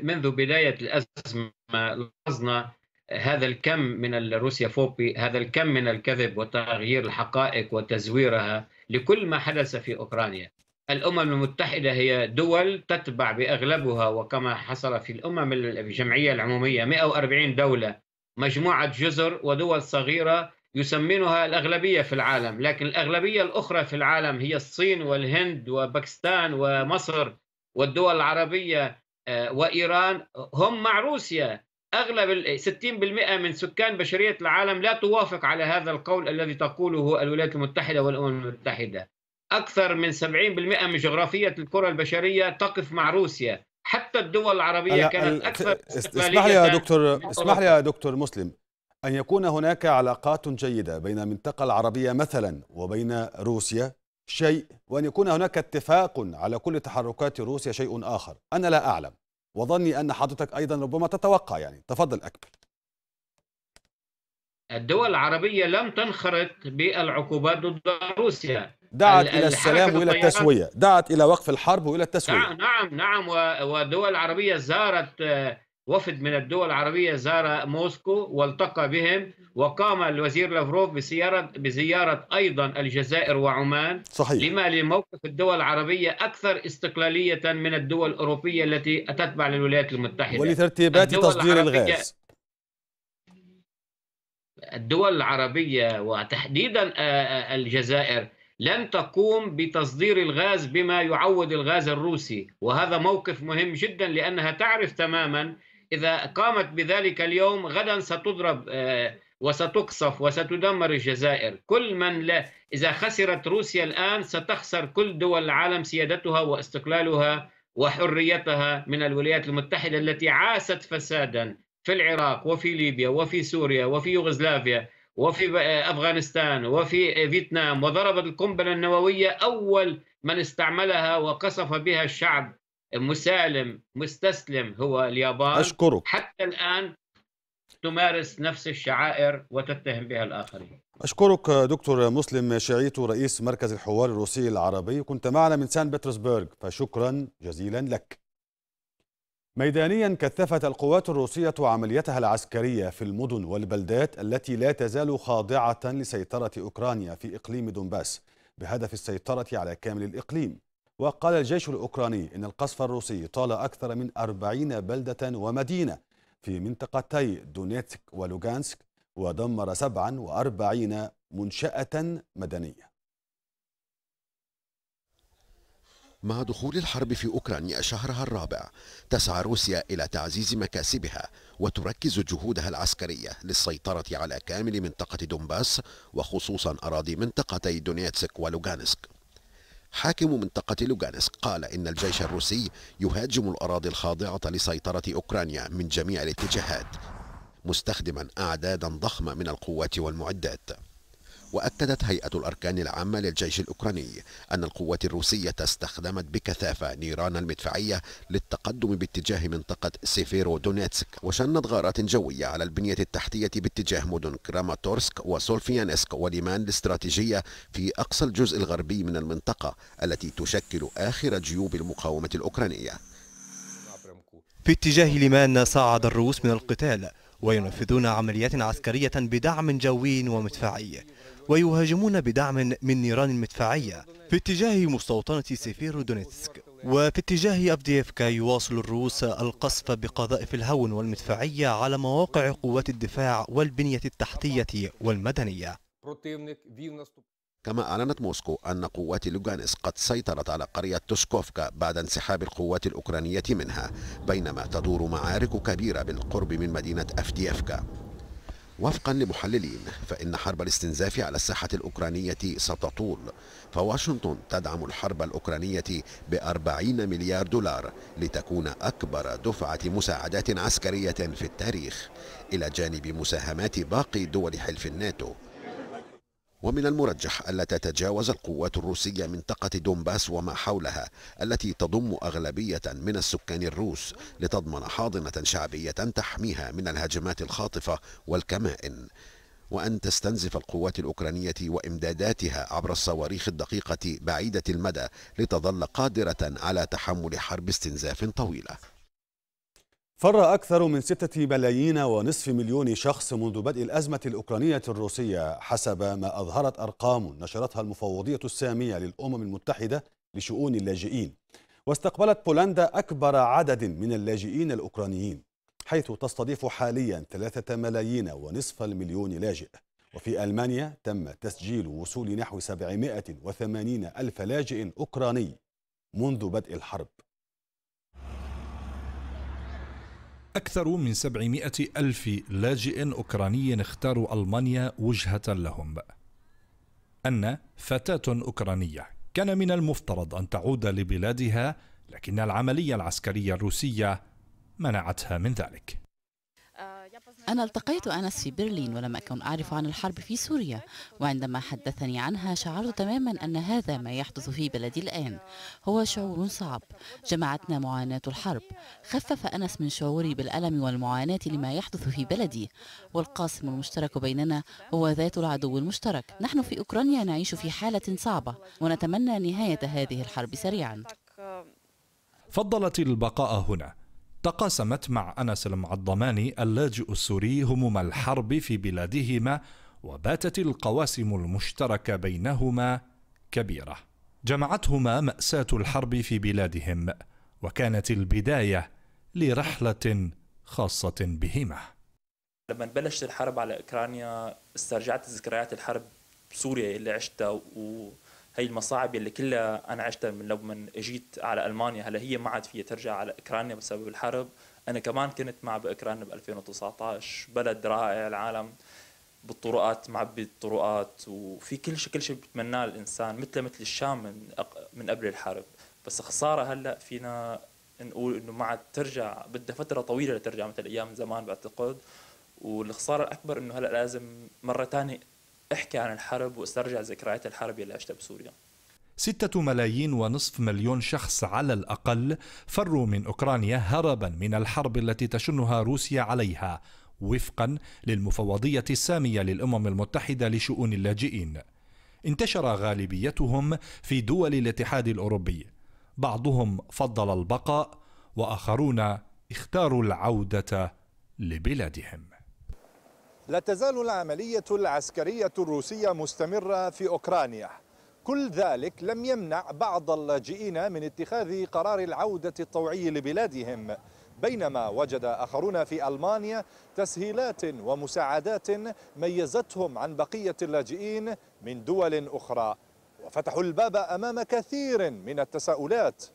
منذ بداية الأزمة لاحظنا هذا الكم من الروسيافوبي، هذا الكم من الكذب وتغيير الحقائق وتزويرها لكل ما حدث في أوكرانيا. الأمم المتحدة هي دول تتبع بأغلبها، وكما حصل في الأمم الجمعية العمومية مئة وأربعين دولة، مجموعة جزر ودول صغيرة يسمينها الأغلبية في العالم، لكن الأغلبية الأخرى في العالم هي الصين والهند وباكستان ومصر والدول العربية وإيران، هم مع روسيا. أغلب ستين بالمئة من سكان بشرية العالم لا توافق على هذا القول الذي تقوله الولايات المتحدة والأمم المتحدة. أكثر من سبعين بالمئة من جغرافية الكرة البشرية تقف مع روسيا، حتى الدول العربية كانت أكثر استقلالية. اسمح لي يا دكتور اسمح لي يا دكتور مسلم أن يكون هناك علاقات جيدة بين المنطقة العربية مثلا وبين روسيا شيء، وأن يكون هناك اتفاق على كل تحركات روسيا شيء آخر. أنا لا أعلم، وظني أن حضرتك أيضا ربما تتوقع. يعني تفضل أكمل. الدول العربية لم تنخرط بالعقوبات ضد روسيا، دعت إلى السلام وإلى التسوية، دعت إلى وقف الحرب وإلى التسوية. نعم نعم، والدول العربية زارت، وفد من الدول العربية زار موسكو والتقى بهم، وقام الوزير لافروف بزيارة بزيارة أيضا الجزائر وعمان. صحيح. لما لموقف الدول العربية أكثر استقلالية من الدول الأوروبية التي تتبع للولايات المتحدة، ولترتيبات تصدير الغاز. الدول العربية وتحديدا الجزائر لن تقوم بتصدير الغاز بما يعوض الغاز الروسي، وهذا موقف مهم جدا، لأنها تعرف تماما إذا قامت بذلك اليوم غدا ستضرب وستقصف وستدمر الجزائر. كل من لا إذا خسرت روسيا الآن ستخسر كل دول العالم سيادتها واستقلالها وحريتها من الولايات المتحدة التي عاست فسادا في العراق وفي ليبيا وفي سوريا وفي يوغوسلافيا وفي أفغانستان وفي فيتنام، وضربت القنبلة النووية أول من استعملها وقصف بها الشعب مسالم مستسلم هو اليابان. أشكرك. حتى الآن تمارس نفس الشعائر وتتهم بها الآخرين. أشكرك دكتور مسلم شعيتو، رئيس مركز الحوار الروسي العربي، كنت معنا من سان بطرسبرغ، فشكرا جزيلا لك. ميدانيا، كثفت القوات الروسية عمليتها العسكرية في المدن والبلدات التي لا تزال خاضعة لسيطرة أوكرانيا في إقليم دونباس بهدف السيطرة على كامل الإقليم. وقال الجيش الأوكراني إن القصف الروسي طال أكثر من أربعين بلدة ومدينة في منطقتي دونيتسك ولوغانسك، ودمر سبعة وأربعين منشأة مدنية. مع دخول الحرب في أوكرانيا شهرها الرابع، تسعى روسيا إلى تعزيز مكاسبها وتركز جهودها العسكرية للسيطرة على كامل منطقة دونباس، وخصوصا أراضي منطقتي دونيتسك ولوغانسك. حاكم منطقة لوغانسك قال إن الجيش الروسي يهاجم الأراضي الخاضعة لسيطرة أوكرانيا من جميع الاتجاهات، مستخدما أعدادا ضخمة من القوات والمعدات. وأكدت هيئة الأركان العامة للجيش الأوكراني أن القوات الروسية استخدمت بكثافة نيران المدفعية للتقدم باتجاه منطقة سيفيرو دونيتسك، وشنت غارات جوية على البنية التحتية باتجاه مدن كراماتورسك وسولفيانسك وليمان الاستراتيجية في أقصى الجزء الغربي من المنطقة التي تشكل آخر جيوب المقاومة الأوكرانية. في اتجاه ليمان صعد الروس من القتال وينفذون عمليات عسكرية بدعم جوي ومدفعي، ويهاجمون بدعم من نيران المدفعية في اتجاه مستوطنة سيفيرودونيتسك. وفي اتجاه أفدييفكا يواصل الروس القصف بقذائف الهون والمدفعية على مواقع قوات الدفاع والبنية التحتية والمدنية. كما أعلنت موسكو أن قوات لوغانسك قد سيطرت على قرية توسكوفكا بعد انسحاب القوات الأوكرانية منها، بينما تدور معارك كبيرة بالقرب من مدينة أفدييفكا. وفقا لمحللين فإن حرب الاستنزاف على الساحة الأوكرانية ستطول، فواشنطن تدعم الحرب الأوكرانية بأربعين مليار دولار لتكون أكبر دفعة مساعدات عسكرية في التاريخ، إلى جانب مساهمات باقي دول حلف الناتو. ومن المرجح ألا تتجاوز القوات الروسية منطقة دونباس وما حولها التي تضم أغلبية من السكان الروس، لتضمن حاضنة شعبية تحميها من الهجمات الخاطفة والكمائن، وأن تستنزف القوات الأوكرانية وإمداداتها عبر الصواريخ الدقيقة بعيدة المدى لتظل قادرة على تحمل حرب استنزاف طويلة. فر أكثر من ستة ملايين ونصف مليون شخص منذ بدء الأزمة الأوكرانية الروسية حسب ما أظهرت أرقام نشرتها المفوضية السامية للأمم المتحدة لشؤون اللاجئين. واستقبلت بولندا أكبر عدد من اللاجئين الأوكرانيين، حيث تستضيف حاليا ثلاثة ملايين ونصف المليون لاجئ. وفي ألمانيا تم تسجيل وصول نحو سبعمائة وثمانين ألف لاجئ أوكراني منذ بدء الحرب. أكثر من سبعمائة ألف لاجئ أوكراني اختاروا ألمانيا وجهة لهم. أن فتاة أوكرانية كان من المفترض أن تعود لبلادها، لكن العملية العسكرية الروسية منعتها من ذلك. أنا التقيت أنس في برلين ولم أكن أعرف عن الحرب في سوريا، وعندما حدثني عنها شعرت تماما أن هذا ما يحدث في بلدي الآن. هو شعور صعب، جمعتنا معاناة الحرب. خفف أنس من شعوري بالألم والمعاناة لما يحدث في بلدي، والقاسم المشترك بيننا هو ذات العدو المشترك. نحن في أوكرانيا نعيش في حالة صعبة، ونتمنى نهاية هذه الحرب سريعا. فضلت البقاء هنا. تقاسمت مع أنس المعضماني اللاجئ السوري هموم الحرب في بلادهما، وباتت القواسم المشتركة بينهما كبيرة. جمعتهما مأساة الحرب في بلادهم، وكانت البداية لرحلة خاصة بهما. لما بلشت الحرب على أوكرانيا استرجعت ذكريات الحرب بسوريا اللي عشتها، وهي المصاعب اللي كلها أنا عشتها من لما اجيت على ألمانيا. هلا هي ما عاد فيها ترجع على أوكرانيا بسبب الحرب. أنا كمان كنت مع بأوكرانيا ب ألفين وتسعطعش، بلد رائع، العالم بالطرقات معبي الطرقات، وفي كل شيء كل شيء بتمناه الإنسان، مثل مثل الشام من من قبل الحرب. بس خسارة هلا فينا نقول إنه ما عاد ترجع، بدها فترة طويلة لترجع مثل أيام زمان بعتقد. والخسارة الأكبر إنه هلا لازم مرة ثانية احكي عن الحرب واسترجع ذكريات الحرب اللي عشتها بسوريا. ستة ملايين ونصف مليون شخص على الأقل فروا من أوكرانيا هربا من الحرب التي تشنها روسيا عليها، وفقا للمفوضية السامية للأمم المتحدة لشؤون اللاجئين. انتشر غالبيتهم في دول الاتحاد الأوروبي، بعضهم فضل البقاء وآخرون اختاروا العودة لبلادهم. لا تزال العملية العسكرية الروسية مستمرة في أوكرانيا. كل ذلك لم يمنع بعض اللاجئين من اتخاذ قرار العودة الطوعي لبلادهم، بينما وجد آخرون في ألمانيا تسهيلات ومساعدات ميزتهم عن بقية اللاجئين من دول أخرى، وفتحوا الباب أمام كثير من التساؤلات.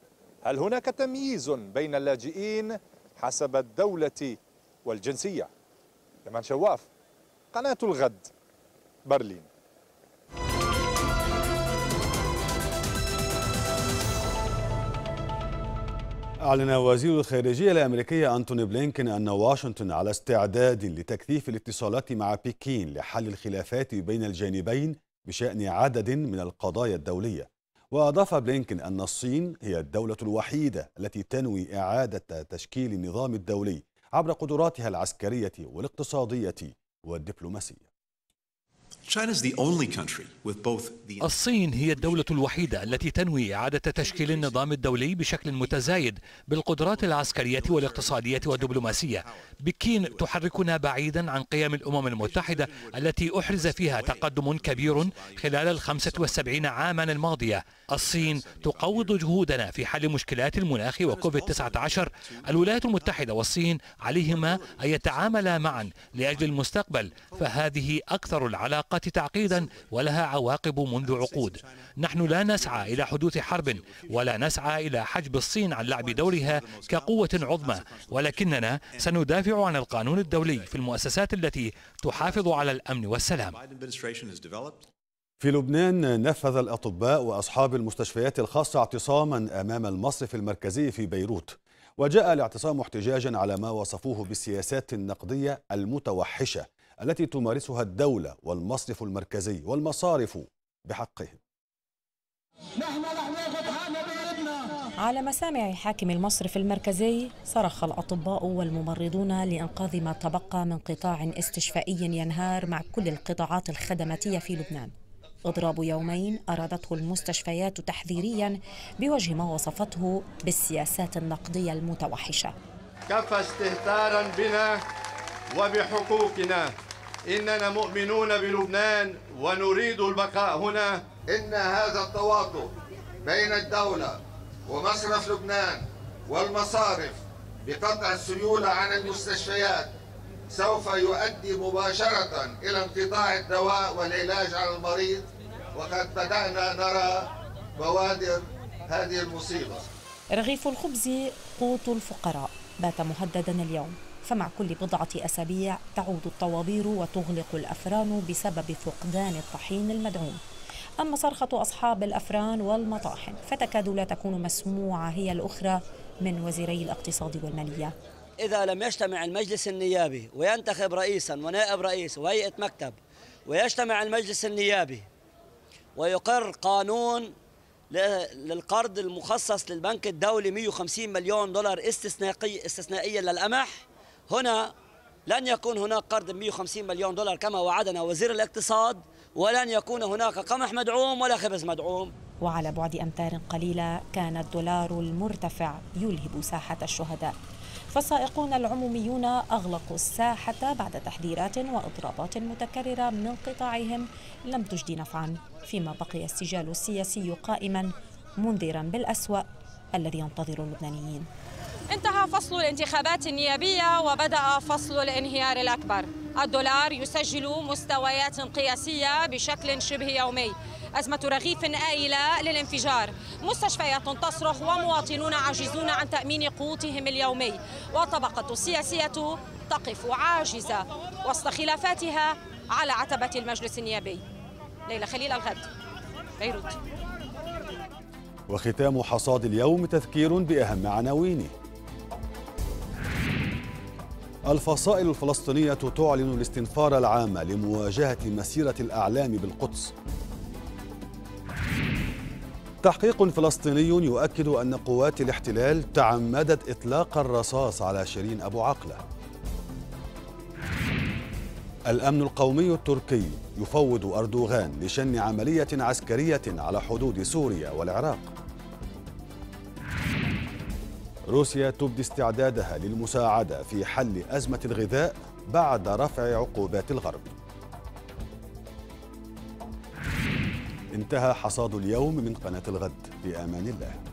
هل هناك تمييز بين اللاجئين حسب الدولة والجنسية؟ لمى شواف، قناة الغد، برلين. أعلن وزير الخارجية الأمريكية أنتوني بلينكين أن واشنطن على استعداد لتكثيف الاتصالات مع بكين لحل الخلافات بين الجانبين بشأن عدد من القضايا الدولية. وأضاف بلينكين أن الصين هي الدولة الوحيدة التي تنوي إعادة تشكيل النظام الدولي عبر قدراتها العسكرية والاقتصادية والدبلوماسية. الصين هي الدولة الوحيدة التي تنوي إعادة تشكيل النظام الدولي بشكل متزايد بالقدرات العسكرية والاقتصادية والدبلوماسية. بكين تحركنا بعيدا عن قيم الأمم المتحدة التي أحرز فيها تقدم كبير خلال الخمسة والسبعين عاما الماضية. الصين تقوض جهودنا في حل مشكلات المناخ وكوفيد تسعة عشر. الولايات المتحدة والصين عليهما أن يتعاملا معا لأجل المستقبل، فهذه أكثر العلاقات تعقيدا ولها عواقب منذ عقود. نحن لا نسعى إلى حدوث حرب ولا نسعى إلى حجب الصين عن لعب دورها كقوة عظمى، ولكننا سندافع عن القانون الدولي في المؤسسات التي تحافظ على الأمن والسلام. في لبنان نفذ الأطباء وأصحاب المستشفيات الخاصة اعتصاما أمام المصرف المركزي في بيروت، وجاء الاعتصام احتجاجا على ما وصفوه بالسياسات النقدية المتوحشة التي تمارسها الدولة والمصرف المركزي والمصارف بحقهم. على مسامع حاكم المصرف المركزي صرخ الأطباء والممرضون لإنقاذ ما تبقى من قطاع استشفائي ينهار مع كل القطاعات الخدماتية في لبنان. إضراب يومين أرادته المستشفيات تحذيريا بوجه ما وصفته بالسياسات النقدية المتوحشة. كفى استهتارا بنا وبحقوقنا، إننا مؤمنون بلبنان ونريد البقاء هنا. إن هذا التواطؤ بين الدولة ومصرف لبنان والمصارف بقطع السيولة عن المستشفيات سوف يؤدي مباشرة إلى انقطاع الدواء والعلاج على المريض، وقد بدأنا نرى بوادر هذه المصيبة. رغيف الخبز قوت الفقراء بات مهددا اليوم، فمع كل بضعة أسابيع تعود الطوابير وتغلق الأفران بسبب فقدان الطحين المدعوم. أما صرخة أصحاب الأفران والمطاحن فتكاد لا تكون مسموعة هي الأخرى من وزيري الاقتصاد والمالية. إذا لم يجتمع المجلس النيابي وينتخب رئيسا ونائب رئيس وهيئة مكتب، ويجتمع المجلس النيابي ويقر قانون للقرض المخصص للبنك الدولي مئة وخمسين مليون دولار استثنائي استثنائيا للقمح، هنا لن يكون هناك قرض مئة وخمسين مليون دولار كما وعدنا وزير الاقتصاد، ولن يكون هناك قمح مدعوم ولا خبز مدعوم. وعلى بعد أمتار قليلة كان الدولار المرتفع يلهب ساحة الشهداء، فالسائقون العموميون أغلقوا الساحة بعد تحذيرات وإضرابات متكررة من قطاعهم لم تجد نفعا، فيما بقي السجال السياسي قائما منذرا بالأسوأ الذي ينتظر اللبنانيين. انتهى فصل الانتخابات النيابية وبدأ فصل الانهيار الأكبر. الدولار يسجل مستويات قياسية بشكل شبه يومي، أزمة رغيف آئلة للانفجار، مستشفيات تصرخ ومواطنون عاجزون عن تأمين قوتهم اليومي، والطبقة السياسية تقف عاجزة وسط خلافاتها على عتبة المجلس النيابي. ليلى خليل، الغد، بيروت. وختام حصاد اليوم تذكير بأهم عناوينه. الفصائل الفلسطينية تعلن الاستنفار العام لمواجهة مسيرة الأعلام بالقدس. تحقيق فلسطيني يؤكد أن قوات الاحتلال تعمدت إطلاق الرصاص على شيرين أبو عاقلة. الأمن القومي التركي يفوض أردوغان لشن عملية عسكرية على حدود سوريا والعراق. روسيا تبدي استعدادها للمساعدة في حل أزمة الغذاء بعد رفع عقوبات الغرب. انتهى حصاد اليوم من قناة الغد. بأمان الله.